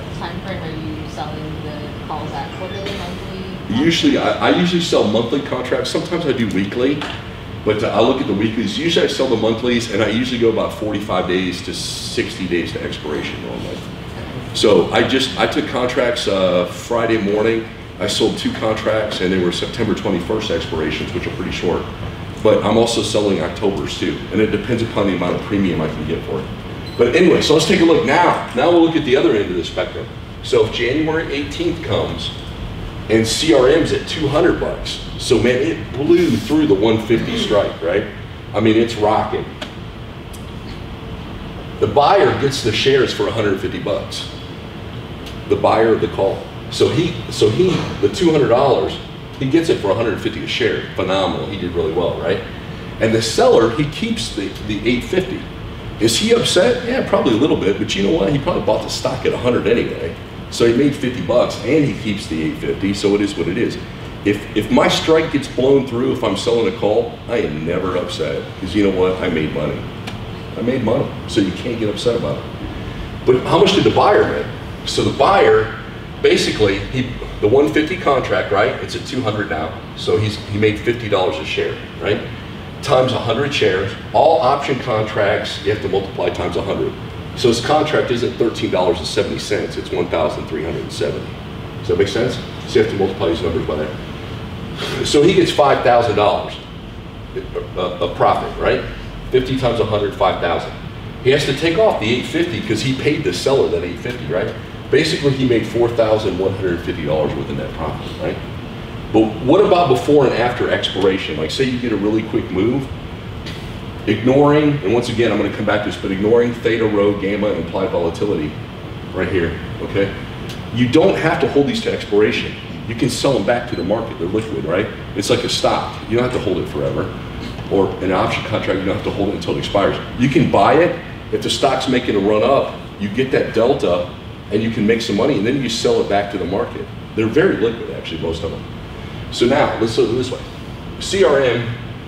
time frame are you selling the calls at? Quarterly, monthly? Usually, I usually sell monthly contracts. Sometimes I do weekly, but I look at the weeklies. Usually I sell the monthlies, and I usually go about 45 days to 60 days to expiration normally. So I took contracts Friday morning. I sold 2 contracts, and they were September 21st expirations, which are pretty short. But I'm also selling Octobers too, and it depends upon the amount of premium I can get for it. But anyway, so let's take a look now. Now we'll look at the other end of the spectrum. So if January 18th comes, and CRM's at 200 bucks, so man, it blew through the 150 strike, right? I mean, it's rocking. The buyer gets the shares for 150 bucks. The buyer of the call. So the $200, he gets it for 150 a share. Phenomenal, he did really well, right? And the seller, he keeps the 850. Is he upset? Yeah, probably a little bit, but you know what? He probably bought the stock at 100 anyway. So he made 50 bucks and he keeps the 850, so it is what it is. If my strike gets blown through, if I'm selling a call, I am never upset, because you know what? I made money. I made money, so you can't get upset about it. But how much did the buyer make? So the buyer, basically, he the 150 contract, right? It's at 200 now. So he made $50 a share, right? Times 100 shares. All option contracts, you have to multiply times 100. So his contract isn't $13.70, it's $1,370. Does that make sense? So you have to multiply these numbers by that. So he gets $5,000 a profit, right? 50 times 100, 5,000. He has to take off the 850 because he paid the seller that 850, right? Basically, he made $4,150 within that profit, right? But what about before and after expiration? Like, say you get a really quick move, ignoring, and once again, I'm going to come back to this, but ignoring theta, rho, gamma, and implied volatility right here, okay? You don't have to hold these to expiration. You can sell them back to the market. They're liquid, right? It's like a stock. You don't have to hold it forever. Or an option contract, you don't have to hold it until it expires. You can buy it. If the stock's making a run up, you get that delta, and you can make some money, and then you sell it back to the market. They're very liquid, actually, most of them. So now, let's look at it this way. CRM,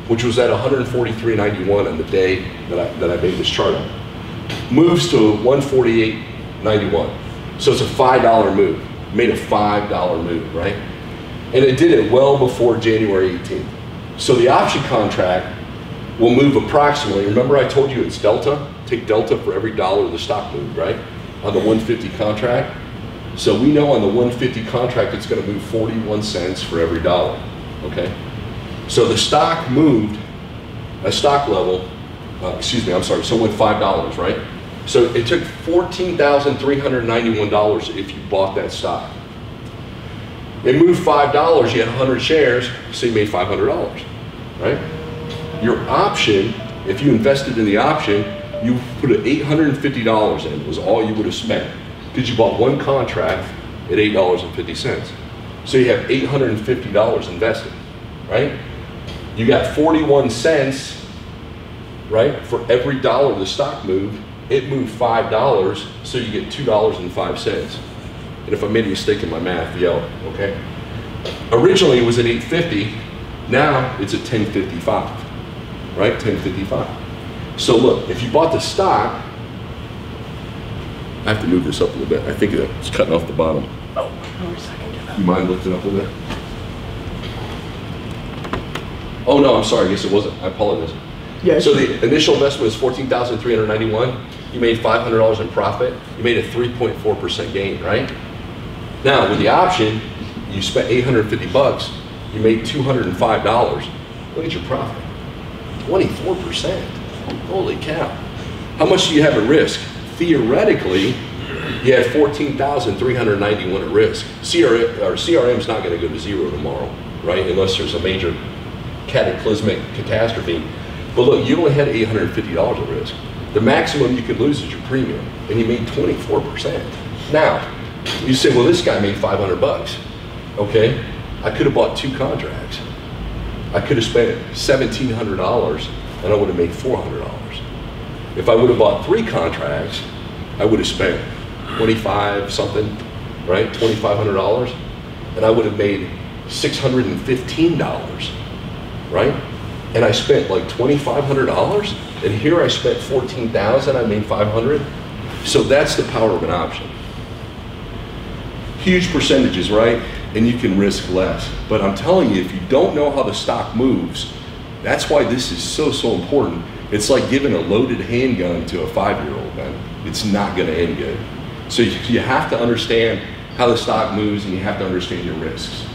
which was at 143.91 on the day that I made this chart on, moves to 148.91. So it's a $5 move. Made a $5 move, right? And it did it well before January 18th. So the option contract will move approximately, remember I told you it's delta? Take delta for every dollar the stock moved, right? On the 150 contract. So we know on the 150 contract it's going to move 41 cents for every dollar, okay? So the stock moved, a stock level, so it went $5, right? So it took $14,391 if you bought that stock. It moved $5, you had 100 shares, so you made $500, right? Your option, if you invested in the option, you put $850 in, was all you would have spent, because you bought one contract at $8.50. So you have $850 invested, right? You got 41 cents, right, for every dollar the stock moved. It moved $5, so you get $2.05. And if I made a mistake in my math, yell, okay? Originally it was at $8.50, now it's at $10.55, right? $10.55. So look, if you bought the stock, I have to move this up a little bit. I think it's cutting off the bottom. Oh, you mind lifting up a little bit? Oh no, I'm sorry, I guess it wasn't. I apologize. Yes. So the initial investment was $14,391. You made $500 in profit. You made a 3.4% gain, right? Now with the option, you spent $850. You made $205. Look at your profit, 24%. Holy cow! How much do you have at risk? Theoretically, you had $14,391 at risk. CRM's not going to go to zero tomorrow, right? Unless there's a major cataclysmic catastrophe. But look, you only had $850 at risk. The maximum you could lose is your premium, and you made 24%. Now, you say, well, this guy made $500. Okay, I could have bought two contracts. I could have spent $1,700, and I would have made $400. If I would have bought three contracts, I would have spent $2,500, and I would have made $615, right? And I spent like $2,500, and here I spent $14,000, I made $500. So that's the power of an option. Huge percentages, right? And you can risk less. But I'm telling you, if you don't know how the stock moves, that's why this is so important. It's like giving a loaded handgun to a 5-year-old, man. It's not gonna end good. So you have to understand how the stock moves, and you have to understand your risks.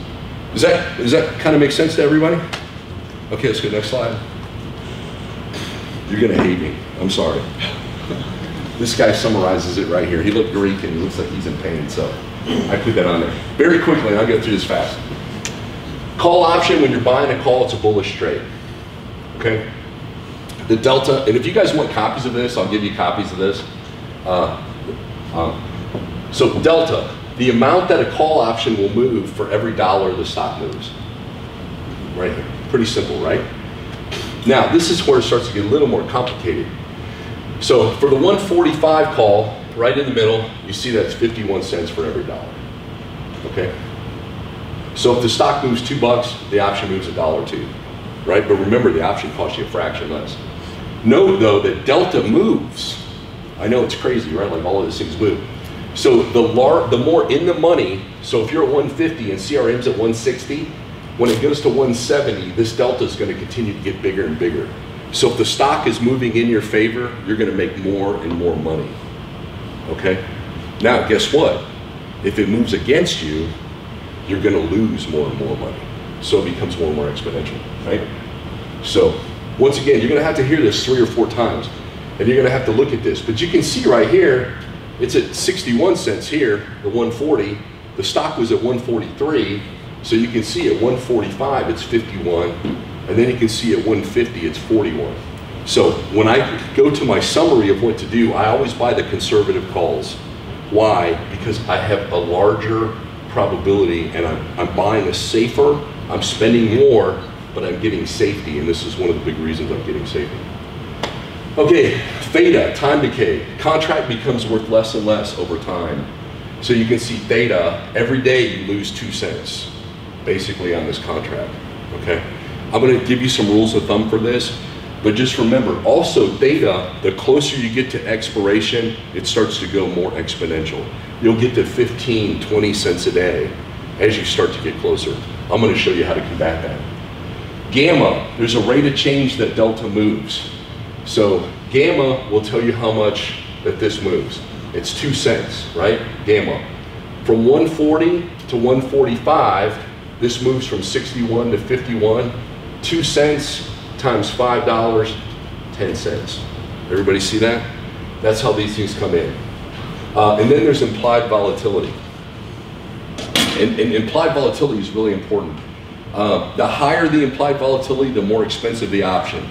Does that kind of make sense to everybody? Okay, let's go next slide. You're gonna hate me, I'm sorry. This guy summarizes it right here. He looked Greek and he looks like he's in pain, so I put that on there. Very quickly, and I'll go through this fast. Call option, when you're buying a call, it's a bullish trade, okay? The delta, and if you guys want copies of this, I'll give you copies of this. So delta, the amount that a call option will move for every dollar the stock moves, right here. Pretty simple, right? Now, this is where it starts to get a little more complicated. So for the 145 call, right in the middle, you see that's 51 cents for every dollar, okay? So if the stock moves $2, the option moves $1.02, right? But remember, the option costs you a fraction less. Note, though, that delta moves. I know it's crazy, right? Like all of these things move. So the more in the money, so if you're at 150 and CRM's at 160, when it goes to 170, this delta is going to continue to get bigger and bigger. So if the stock is moving in your favor, you're going to make more and more money. Okay? Now, guess what? If it moves against you, you're going to lose more and more money. So it becomes more and more exponential, right? So once again, you're going to have to hear this 3 or 4 times, and you're going to have to look at this. But you can see right here, it's at 61 cents here, the 140. The stock was at 143. So you can see at 145, it's 51. And then you can see at 150, it's 41. So when I go to my summary of what to do, I always buy the conservative calls. Why? Because I have a larger probability, and I'm buying a safer, I'm spending more, but I'm getting safety, and this is one of the big reasons I'm getting safety. Okay, theta, time decay. Contract becomes worth less and less over time. So you can see theta, every day you lose 2 cents, basically on this contract, okay? I'm gonna give you some rules of thumb for this, but just remember, also theta, the closer you get to expiration, it starts to go more exponential. You'll get to 15, 20 cents a day as you start to get closer. I'm gonna show you how to combat that. Gamma, there's a rate of change that delta moves. So gamma will tell you how much that this moves. It's 2 cents, right? Gamma. From 140 to 145, this moves from 61 to 51. 2 cents times $5, 10 cents. Everybody see that? That's how these things come in. And then there's implied volatility. And implied volatility is really important. The higher the implied volatility, the more expensive the option.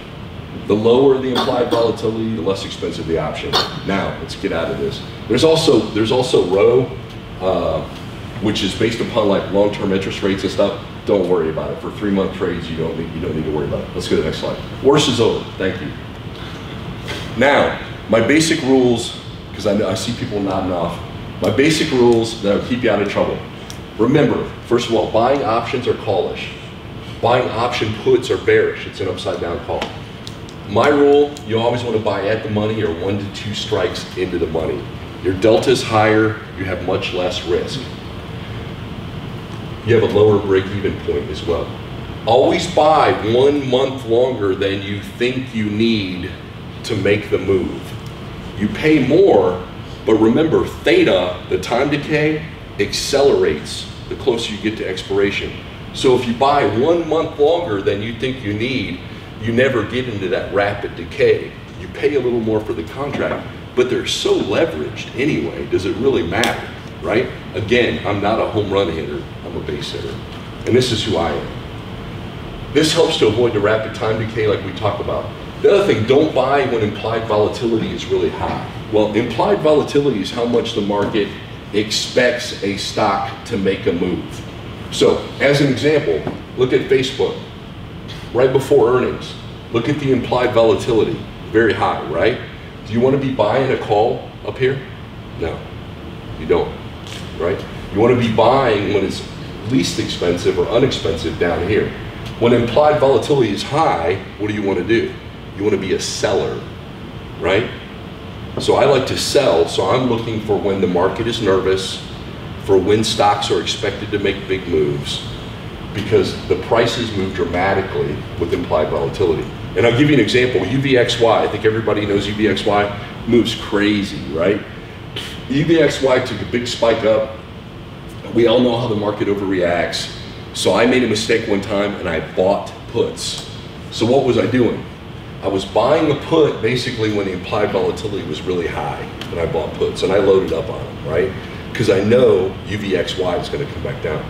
The lower the implied volatility, the less expensive the option. Now, let's get out of this. There's also Rho, which is based upon like long-term interest rates and stuff. Don't worry about it. For 3-month trades, you don't need to worry about it. Let's go to the next slide. Worst is over. Thank you. Now, my basic rules, because I see people nodding off. My basic rules that will keep you out of trouble. Remember, first of all, buying options are callish. Buying option puts are bearish. It's an upside-down call. My rule, you always want to buy at the money or 1 to 2 strikes into the money. Your delta is higher, you have much less risk. You have a lower break-even point as well. Always buy 1 month longer than you think you need to make the move. You pay more, but remember theta, the time decay, accelerates the closer you get to expiration. So if you buy 1 month longer than you think you need, you never get into that rapid decay. You pay a little more for the contract, but they're so leveraged anyway, does it really matter, right? Again, I'm not a home run hitter, I'm a base hitter. And this is who I am. This helps to avoid the rapid time decay like we talk about. The other thing, don't buy when implied volatility is really high. Well, implied volatility is how much the market expects a stock to make a move. So, as an example, look at Facebook. Right before earnings, look at the implied volatility, very high, right? Do you want to be buying a call up here? No, you don't, right? You want to be buying when it's least expensive or unexpensive down here. When implied volatility is high, what do you want to do? You want to be a seller, right? So I like to sell, so I'm looking for when the market is nervous, for when stocks are expected to make big moves, because the prices move dramatically with implied volatility. And I'll give you an example, UVXY, I think everybody knows UVXY, moves crazy, right? UVXY took a big spike up. We all know how the market overreacts. So I made a mistake one time and I bought puts. So what was I doing? I was buying a put basically when the implied volatility was really high, and I bought puts and I loaded up on them, right? Because I know UVXY is gonna come back down.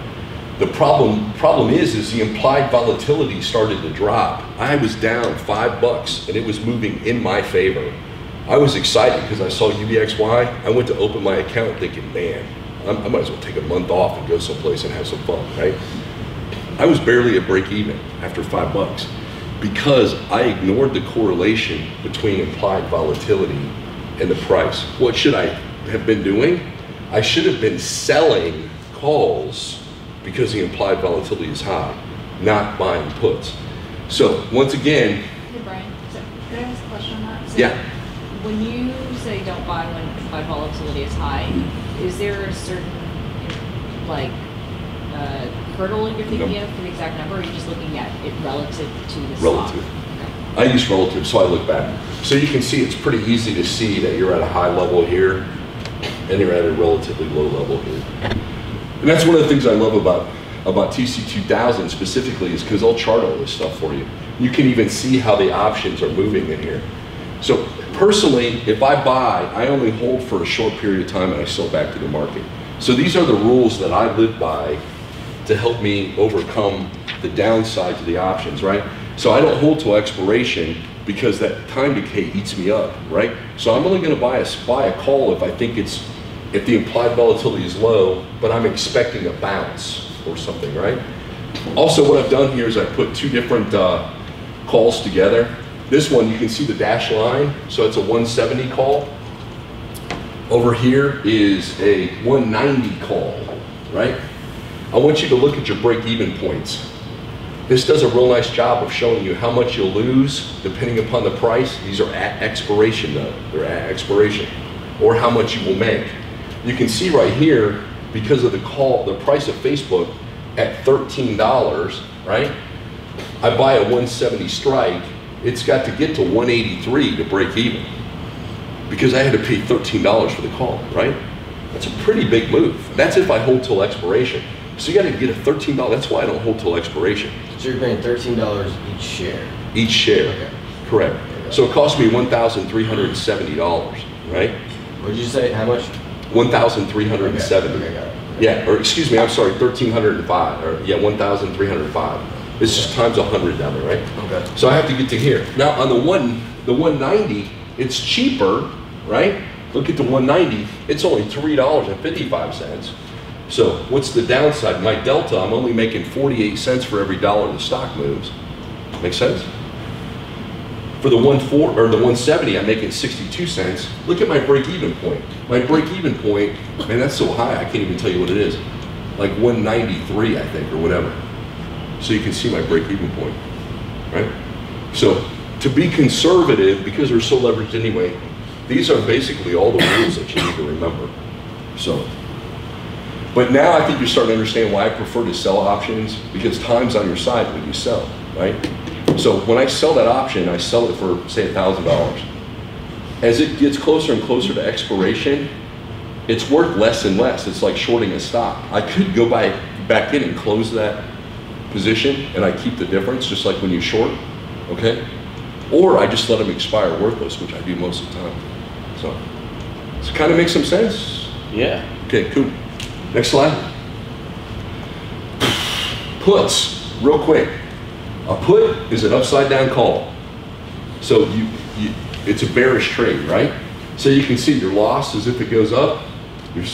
The problem is the implied volatility started to drop. I was down $5 and it was moving in my favor. I was excited because I saw UVXY. I went to open my account thinking, man, I might as well take a month off and go someplace and have some fun, right? I was barely at break even after $5 because I ignored the correlation between implied volatility and the price. What should I have been doing? I should have been selling calls because the implied volatility is high, not buying puts. So once again. Hey Brian, so can I ask a question on that? So yeah. When you say don't buy when implied volatility is high, Is there a certain, like, hurdle you're thinking of for the exact number, or are you just looking at it relative to the relative stock? I use relative, so I look back. So you can see it's pretty easy to see that you're at a high level here, and you're at a relatively low level here. And that's one of the things I love about TC2000 specifically, is because I'll chart all this stuff for you. You can even see how the options are moving in here. So personally, if I buy, I only hold for a short period of time and I sell back to the market. So these are the rules that I live by to help me overcome the downside to the options, right? So I don't hold till expiration because that time decay eats me up, right? So I'm only gonna buy a call if I think it's, if the implied volatility is low, but I'm expecting a bounce or something, right? Also, what I've done here is I put two different calls together. This one, you can see the dashed line, so it's a 170 call. Over here is a 190 call, right? I want you to look at your break-even points. This does a real nice job of showing you how much you'll lose depending upon the price. These are at expiration though, they're at expiration, or how much you will make. You can see right here, because of the call, the price of Facebook at $13, right? I buy a 170 strike, it's got to get to 183 to break even, because I had to pay $13 for the call, right? That's a pretty big move. That's if I hold till expiration. So you got to get a $13, that's why I don't hold till expiration. So you're paying $13 each share? Each share, okay. Correct. Okay. So it cost me $1,370, right? What did you say, how much? $1,370. Okay. Okay. Yeah, or excuse me, I'm sorry, $1,305, or yeah, $1,305. This is times 100 down there, right? Okay. So I have to get to here. Now on the 190, it's cheaper, right? Look at the 190, it's only $3.55. So what's the downside? My delta, I'm only making 48 cents for every dollar the stock moves. Make sense? For the 170, I'm making 62 cents. Look at my break-even point. My break-even point, man, that's so high, I can't even tell you what it is. Like 193, I think, or whatever. So you can see my break-even point, right? So to be conservative, because we're so leveraged anyway, these are basically all the rules that you need to remember. So. But now I think you're starting to understand why I prefer to sell options, because time's on your side when you sell, right? So when I sell that option, I sell it for, say, $1,000. As it gets closer and closer to expiration, it's worth less and less. It's like shorting a stock. I could go back in and close that position, and I keep the difference, just like when you short, okay? Or I just let them expire worthless, which I do most of the time. So it kind of makes some sense? Yeah. Okay, cool. Next slide. Puts, real quick. A put is an upside down call. So it's a bearish trade, right? So you can see your loss is if it goes up, your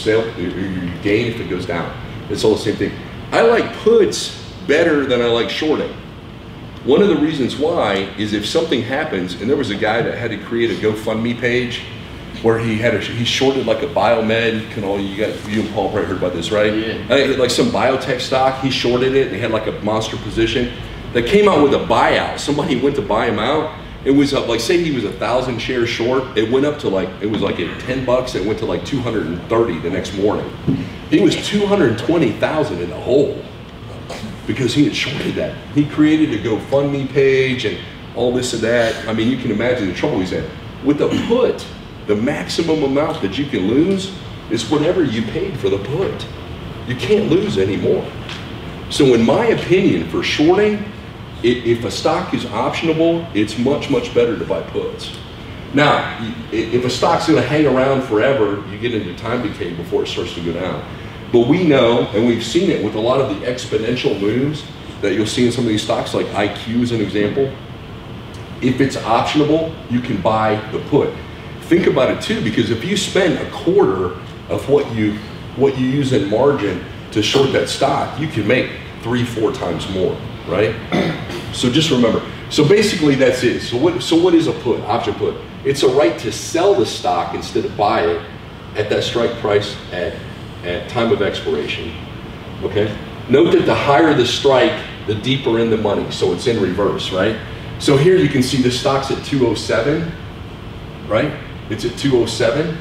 gain if it goes down. It's all the same thing. I like puts better than I like shorting. One of the reasons why is if something happens, and there was a guy that had to create a GoFundMe page where he shorted like a biomed, you and Paul probably heard about this, right? Yeah. Like some biotech stock, he shorted it, and they had like a monster position. They came out with a buyout. Somebody went to buy him out. It was up, like say he was 1,000 shares short, it went up to like, it was like at $10, it went to like 230 the next morning. He was 220,000 in the hole because he had shorted that. He created a GoFundMe page and all this and that. I mean, you can imagine the trouble he's in. With a put, the maximum amount that you can lose is whatever you paid for the put. You can't lose anymore. So in my opinion, for shorting, if a stock is optionable, it's much, much better to buy puts. Now, if a stock's gonna hang around forever, you get into time decay before it starts to go down. But we know, and we've seen it with a lot of the exponential moves that you'll see in some of these stocks, like IQ as an example. If it's optionable, you can buy the put. Think about it too, because if you spend a quarter of what you use in margin to short that stock, you can make 3-4 times more, right? So just remember. So basically that's it. So what is a put, option put? It's a right to sell the stock instead of buy it at that strike price at time of expiration, okay? Note that the higher the strike, the deeper in the money, so it's in reverse, right? So here you can see the stock's at 207, right? It's at 207.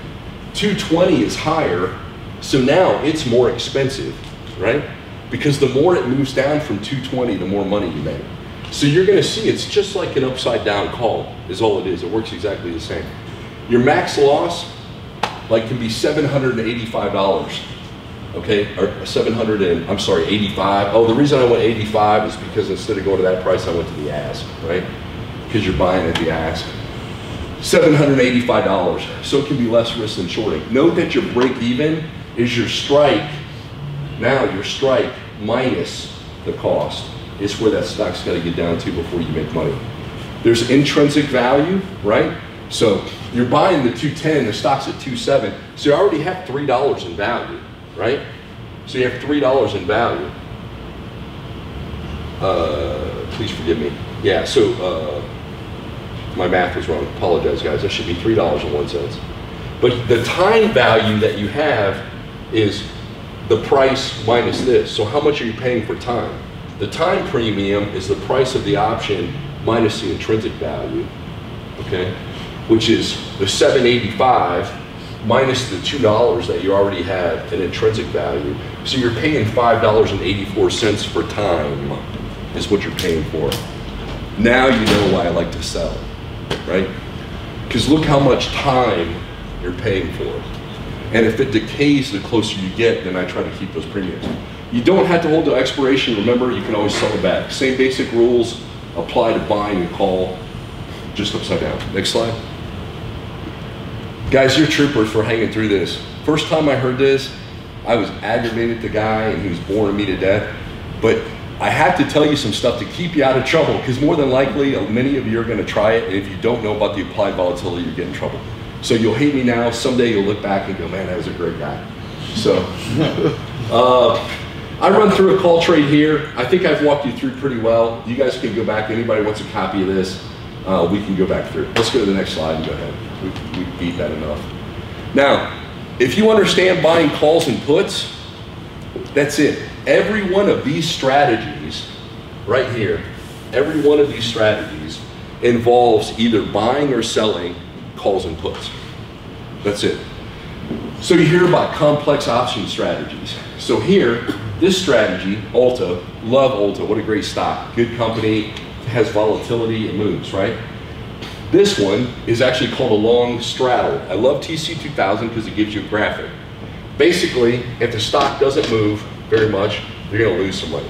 220 is higher, So now it's more expensive, right? Because the more it moves down from 220, the more money you make. So you're gonna see it's just like an upside down call is all it is. It works exactly the same. Your max loss like can be $785, okay? Or 85. Oh, the reason I went 85 is because instead of going to that price, I went to the ask, right? Because you're buying at the ask. $785, so it can be less risk than shorting. Note that your break even is your strike. Now your strike minus the cost is where that stock's gotta get down to before you make money. There's intrinsic value, right? So you're buying the 210, the stock's at 2.7, so you already have $3 in value, right? So you have $3 in value. Please forgive me. Yeah, so my math was wrong, apologize guys. That should be $3.01. But the time value that you have is the price minus this. So how much are you paying for time? The time premium is the price of the option minus the intrinsic value, okay? Which is the $785 minus the $2 that you already have in intrinsic value. So you're paying $5.84 for time is what you're paying for. Now you know why I like to sell, right? Because look how much time you're paying for. And if it decays the closer you get, then I try to keep those premiums. You don't have to hold to expiration. Remember, you can always sell it back. Same basic rules apply to buying and call, just upside down. Next slide. Guys, you're troopers for hanging through this. First time I heard this, I was aggravated at the guy and he was boring me to death. But I have to tell you some stuff to keep you out of trouble, because more than likely, many of you are gonna try it, and if you don't know about the applied volatility, you get in trouble. So you'll hate me now, someday you'll look back and go, man, that was a great guy. So, I run through a call trade here. I think I've walked you through pretty well. You guys can go back, anybody wants a copy of this, we can go back through. Let's go to the next slide and go ahead. We beat that enough. Now, if you understand buying calls and puts, that's it. Every one of these strategies, right here, every one of these strategies involves either buying or selling calls and puts. That's it. So you hear about complex option strategies. So here, this strategy, Ulta, love Ulta, what a great stock. Good company, has volatility, it moves, right? This one is actually called a long straddle. I love TC2000 because it gives you a graphic. Basically, if the stock doesn't move very much, you're gonna lose some money.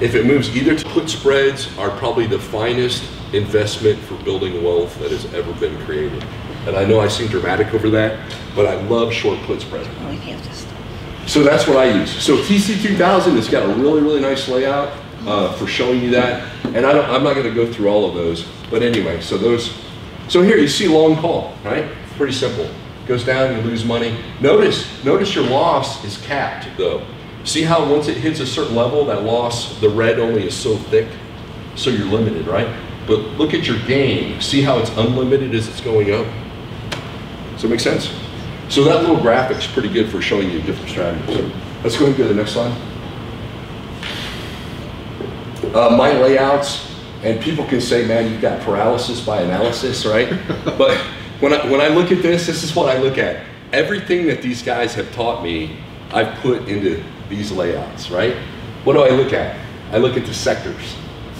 If it moves either, put spreads are probably the finest investment for building wealth that has ever been created. And I know I seem dramatic over that, but I love short put spread. So that's what I use. So TC2000 has got a really, really nice layout for showing you that. And I'm not gonna go through all of those, but anyway, so those. So here you see long call, right? Pretty simple. Goes down, you lose money. Notice your loss is capped though. See how once it hits a certain level, that loss, the red only is so thick, so you're limited, right? But look at your gain. See how it's unlimited as it's going up? Does that make sense? So that little graphic's pretty good for showing you different strategies. So let's go ahead and go to the next slide. My layouts, and people can say, man, you've got paralysis by analysis, right? But when I look at this, this is what I look at. Everything that these guys have taught me, I've put into these layouts, right? What do I look at? I look at the sectors,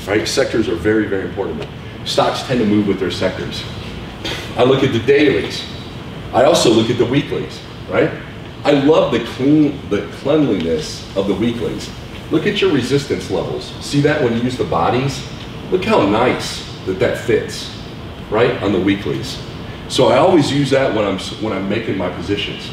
right? Sectors are very, very important. Stocks tend to move with their sectors. I look at the dailies. I also look at the weeklies, right? I love the cleanliness of the weeklies. Look at your resistance levels. See that when you use the bodies? Look how nice that fits, right? On the weeklies. So I always use that when I'm making my positions.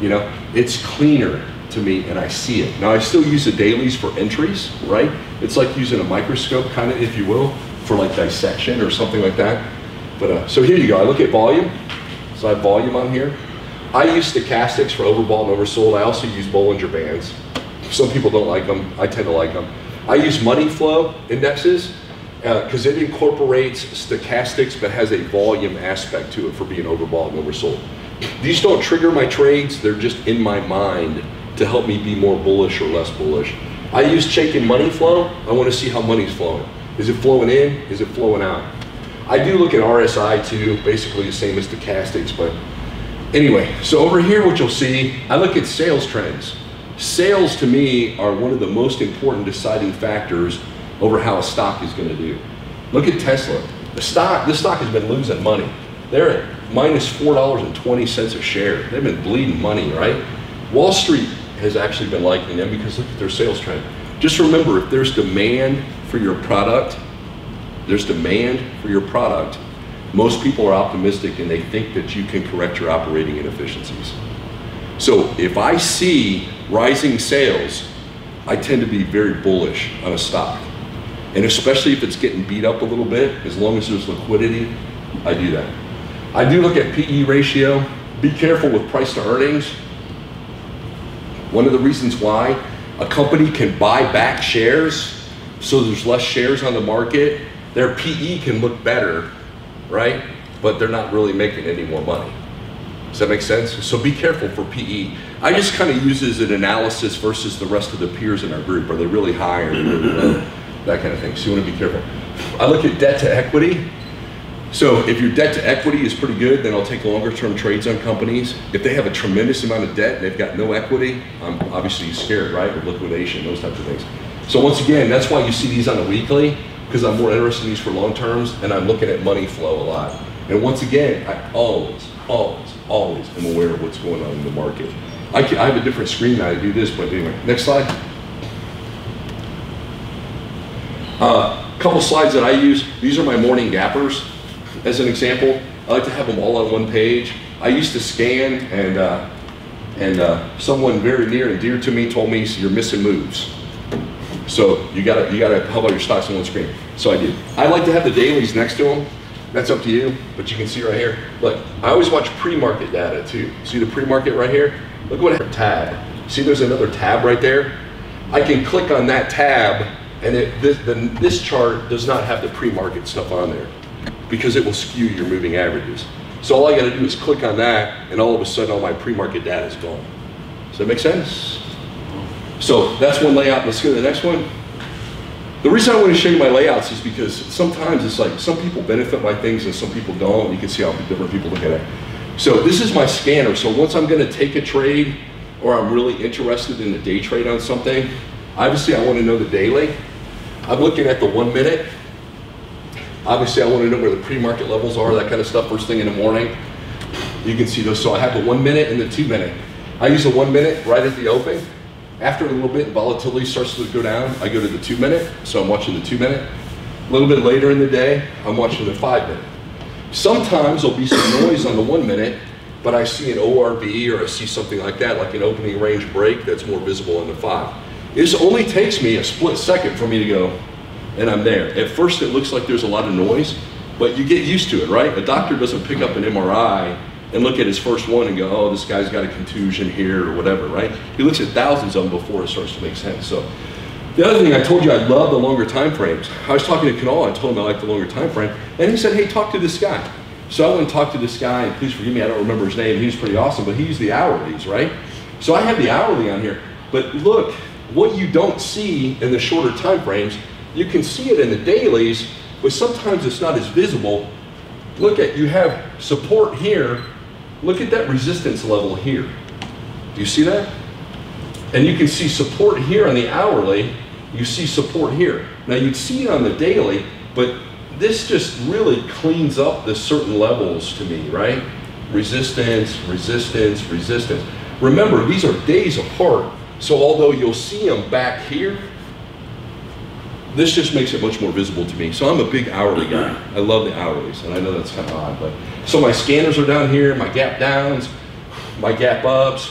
You know, it's cleaner to me and I see it. Now I still use the dailies for entries, right? It's like using a microscope kind of, if you will, for like dissection or something like that. But so here you go, I look at volume. So I have volume on here. I use stochastics for overbought and oversold. I also use Bollinger Bands. Some people don't like them, I tend to like them. I use money flow indexes because it incorporates stochastics but has a volume aspect to it for being overbought and oversold. These don't trigger my trades, they're just in my mind to help me be more bullish or less bullish. I use checking money flow. I want to see how money's flowing. Is it flowing in? Is it flowing out? I do look at RSI too, basically the same as stochastics, but Anyway, so over here what you'll see, I look at sales trends. Sales to me are one of the most important deciding factors over how a stock is going to do. Look at Tesla. This stock has been losing money. They're at minus $4.20 a share. They've been bleeding money, right? Wall Street has actually been liking them because look at their sales trend. Just remember, if there's demand for your product, most people are optimistic and they think that you can correct your operating inefficiencies. So if I see rising sales, I tend to be very bullish on a stock. And especially if it's getting beat up a little bit, as long as there's liquidity, I do that. I do look at PE ratio. Be careful with price to earnings. One of the reasons why a company can buy back shares, so there's less shares on the market, their PE can look better, right? But they're not really making any more money. Does that make sense? So be careful for PE. I just kind of use it as an analysis versus the rest of the peers in our group. Are they really high or really low? That kind of thing. So you want to be careful. I look at debt to equity. So if your debt to equity is pretty good, then I'll take longer term trades on companies. If they have a tremendous amount of debt and they've got no equity, I'm obviously scared, right? With liquidation, those types of things. So once again, that's why you see these on a weekly, because I'm more interested in these for long terms, and I'm looking at money flow a lot. And once again, I always am aware of what's going on in the market. I have a different screen now to do this, but anyway, next slide. A couple slides that I use. These are my morning gappers, as an example. I like to have them all on one page. I used to scan, and someone very near and dear to me told me, "You're missing moves. So you gotta help out your stocks on one screen." So I did. I like to have the dailies next to them. That's up to you, but you can see right here. Look, I always watch pre-market data too. See the pre-market right here? Look what a tab. See, there's another tab right there. I can click on that tab, and this chart does not have the pre-market stuff on there because it will skew your moving averages. So all I gotta do is click on that, and all of a sudden all my pre-market data is gone. Does that make sense? So that's one layout. Let's go to the next one. The reason I want to show you my layouts is because sometimes it's like some people benefit by things and some people don't. You can see how different people look at it. So this is my scanner. So once I'm going to take a trade or I'm really interested in a day trade on something, obviously I want to know the daily. I'm looking at the 1 minute. Obviously I want to know where the pre-market levels are, that kind of stuff, first thing in the morning. You can see those. So I have the 1 minute and the 2 minute. I use the 1 minute right at the open. After a little bit, volatility starts to go down. I go to the 2 minute, so I'm watching the 2 minute. A little bit later in the day, I'm watching the 5 minute. Sometimes there'll be some noise on the 1 minute, but I see an ORB or I see something like that, like an opening range break that's more visible on the 5. It only takes me a split second for me to go, and I'm there. At first it looks like there's a lot of noise, but you get used to it, right? A doctor doesn't pick up an MRI and look at his first one and go, oh, this guy's got a contusion here or whatever, right? He looks at thousands of them before it starts to make sense. So the other thing, I told you I love the longer time frames. I was talking to Kunal, I told him I like the longer time frame, and he said, hey, talk to this guy. So I went and talked to this guy, and please forgive me, I don't remember his name. He was pretty awesome, but he used the hourlies, right? So I have the hourly on here, but look, what you don't see in the shorter time frames, you can see it in the dailies, but sometimes it's not as visible. Look at, you have support here. Look at that resistance level here. Do you see that? And you can see support here on the hourly. You see support here. Now you'd see it on the daily, but this just really cleans up the certain levels to me, right? Resistance, resistance, resistance. Remember, these are days apart. So although you'll see them back here, this just makes it much more visible to me. So I'm a big hourly guy. I love the hourlies, and I know that's kind of odd, but. So my scanners are down here, my gap downs, my gap ups.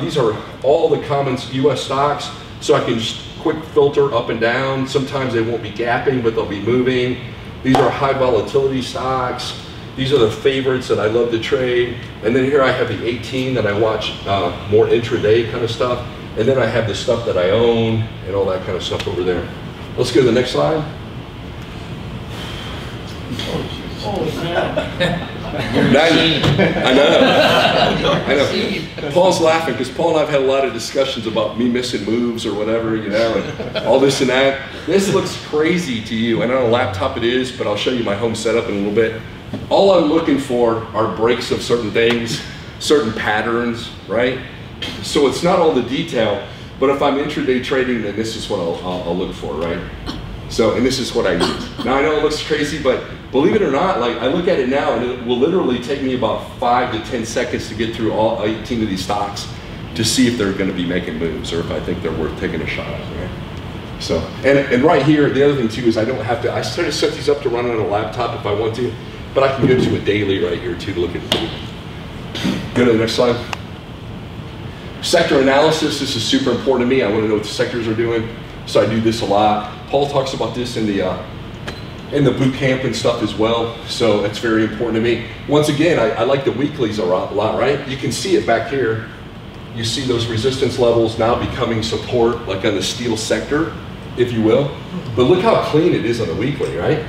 These are all the common US stocks, so I can just quick filter up and down. Sometimes they won't be gapping, but they'll be moving. These are high volatility stocks. These are the favorites that I love to trade. And then here I have the 18 that I watch more intraday kind of stuff. And then I have the stuff that I own and all that kind of stuff over there. Let's go to the next slide. Oh, I know. Paul's laughing because Paul and I've had a lot of discussions about me missing moves or whatever, you know, and all this and that. This looks crazy to you. I know on a laptop it is, but I'll show you my home setup in a little bit. All I'm looking for are breaks of certain things certain patterns, right? So it's not all the detail, but if I'm intraday trading, then this is what I'll look for, right? So, and this is what I use. Now I know it looks crazy, but believe it or not, like I look at it now and it will literally take me about 5 to 10 seconds to get through all 18 of these stocks to see if they're gonna be making moves or if I think they're worth taking a shot at, right? So, and right here, the other thing too is I don't have to, I sort of set these up to run on a laptop if I want to, but I can go to a daily right here too to look at it. Go to the next slide. Sector analysis, this is super important to me. I wanna know what the sectors are doing, so I do this a lot. Paul talks about this in the boot camp and stuff as well, so that's very important to me. Once again, I like the weeklies a lot, right? You can see it back here. You see those resistance levels now becoming support, like on the steel sector, if you will. But look how clean it is on the weekly, right?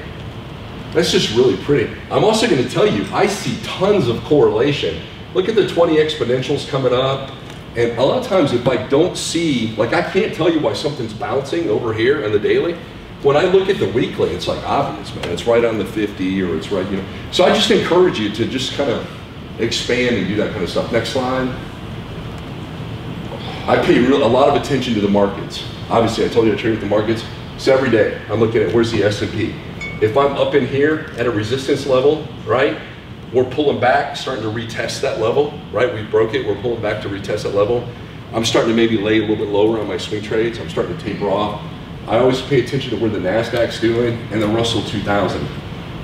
That's just really pretty. I'm also gonna tell you, I see tons of correlation. Look at the 20 exponentials coming up. And a lot of times if I don't see, like I can't tell you why something's bouncing over here on the daily. When I look at the weekly, it's like obvious, man. It's right on the 50 or it's right, you know. So I just encourage you to just kind of expand and do that kind of stuff. Next slide. I pay a lot of attention to the markets. Obviously, I told you I trade with the markets. So every day, I'm looking at where's the S&P. If I'm up in here at a resistance level, right, we're pulling back, starting to retest that level, right? We broke it, we're pulling back to retest that level. I'm starting to maybe lay a little bit lower on my swing trades. I'm starting to taper off. I always pay attention to where the NASDAQ's doing and the Russell 2000.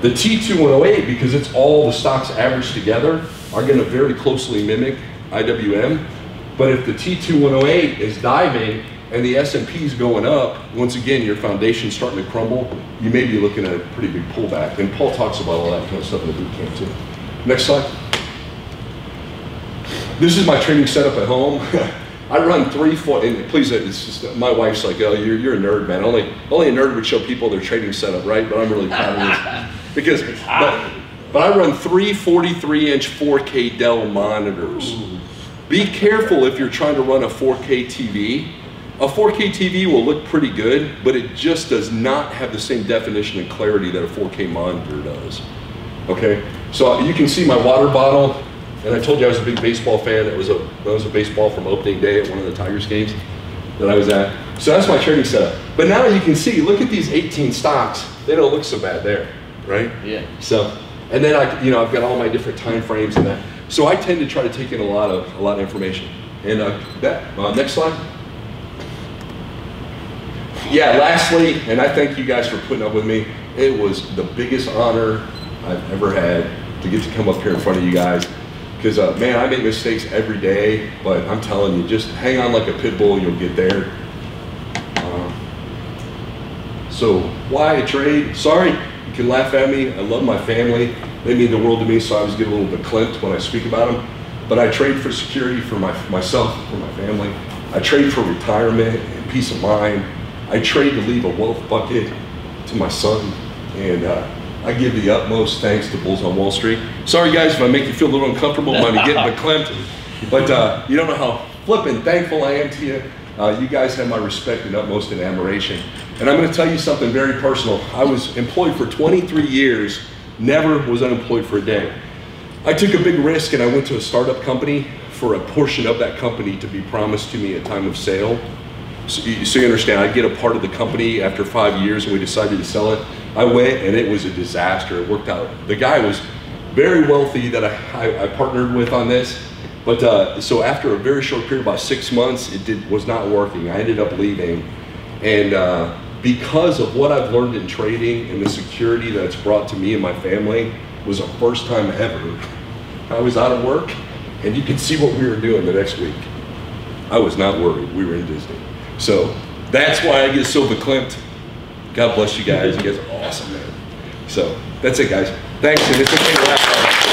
The T2108, because it's all the stocks averaged together, are gonna very closely mimic IWM. But if the T2108 is diving and the S&P is going up, once again, your foundation's starting to crumble, you may be looking at a pretty big pullback. And Paul talks about all that kind of stuff in the boot camp too. Next slide. This is my training setup at home. I run and please, it's just, my wife's like, oh, you're a nerd, man. Only a nerd would show people their trading setup, right? But I'm really proud of this. Because, but I run 3 43-inch 4K Dell monitors. Ooh. Be careful if you're trying to run a 4K TV. A 4K TV will look pretty good, but it just does not have the same definition and clarity that a 4K monitor does. Okay, so you can see my water bottle, and I told you I was a big baseball fan. That was a baseball from opening day at one of the Tigers games that I was at. So that's my trading setup. But now you can see, look at these 18 stocks. They don't look so bad there, right? Yeah. So, and then I've got all my different time frames and that. So I tend to try to take in a lot of information. And next slide. Yeah, lastly, and I thank you guys for putting up with me. It was the biggest honor I've ever had to get to come up here in front of you guys. Because man, I make mistakes every day, but I'm telling you, just hang on like a pit bull, you'll get there. So why trade? Sorry, you can laugh at me. I love my family. They mean the world to me, so I always get a little bit clamped when I speak about them. But I trade for security for myself, for my family. I trade for retirement and peace of mind. I trade to leave a wealth bucket to my son. And I give the utmost thanks to Bulls on Wall Street. Sorry guys if I make you feel a little uncomfortable by me getting clamped. But you don't know how flippin' thankful I am to you. You guys have my respect and utmost in admiration. And I'm gonna tell you something very personal. I was employed for 23 years. Never was unemployed for a day. I took a big risk and I went to a startup company for a portion of that company to be promised to me at time of sale. So you understand, I'd get a part of the company after 5 years and we decided to sell it. I went and it was a disaster. It worked out. The guy was very wealthy that I partnered with on this. But so after a very short period, about 6 months, was not working. I ended up leaving. And because of what I've learned in trading and the security that's brought to me and my family, was the first time ever I was out of work. And you can see what we were doing the next week. I was not worried. We were in Disney. So that's why I get so verklempt. God bless you guys. You guys are awesome, man. So that's it, guys. Thanks. And it's okay to wrap up.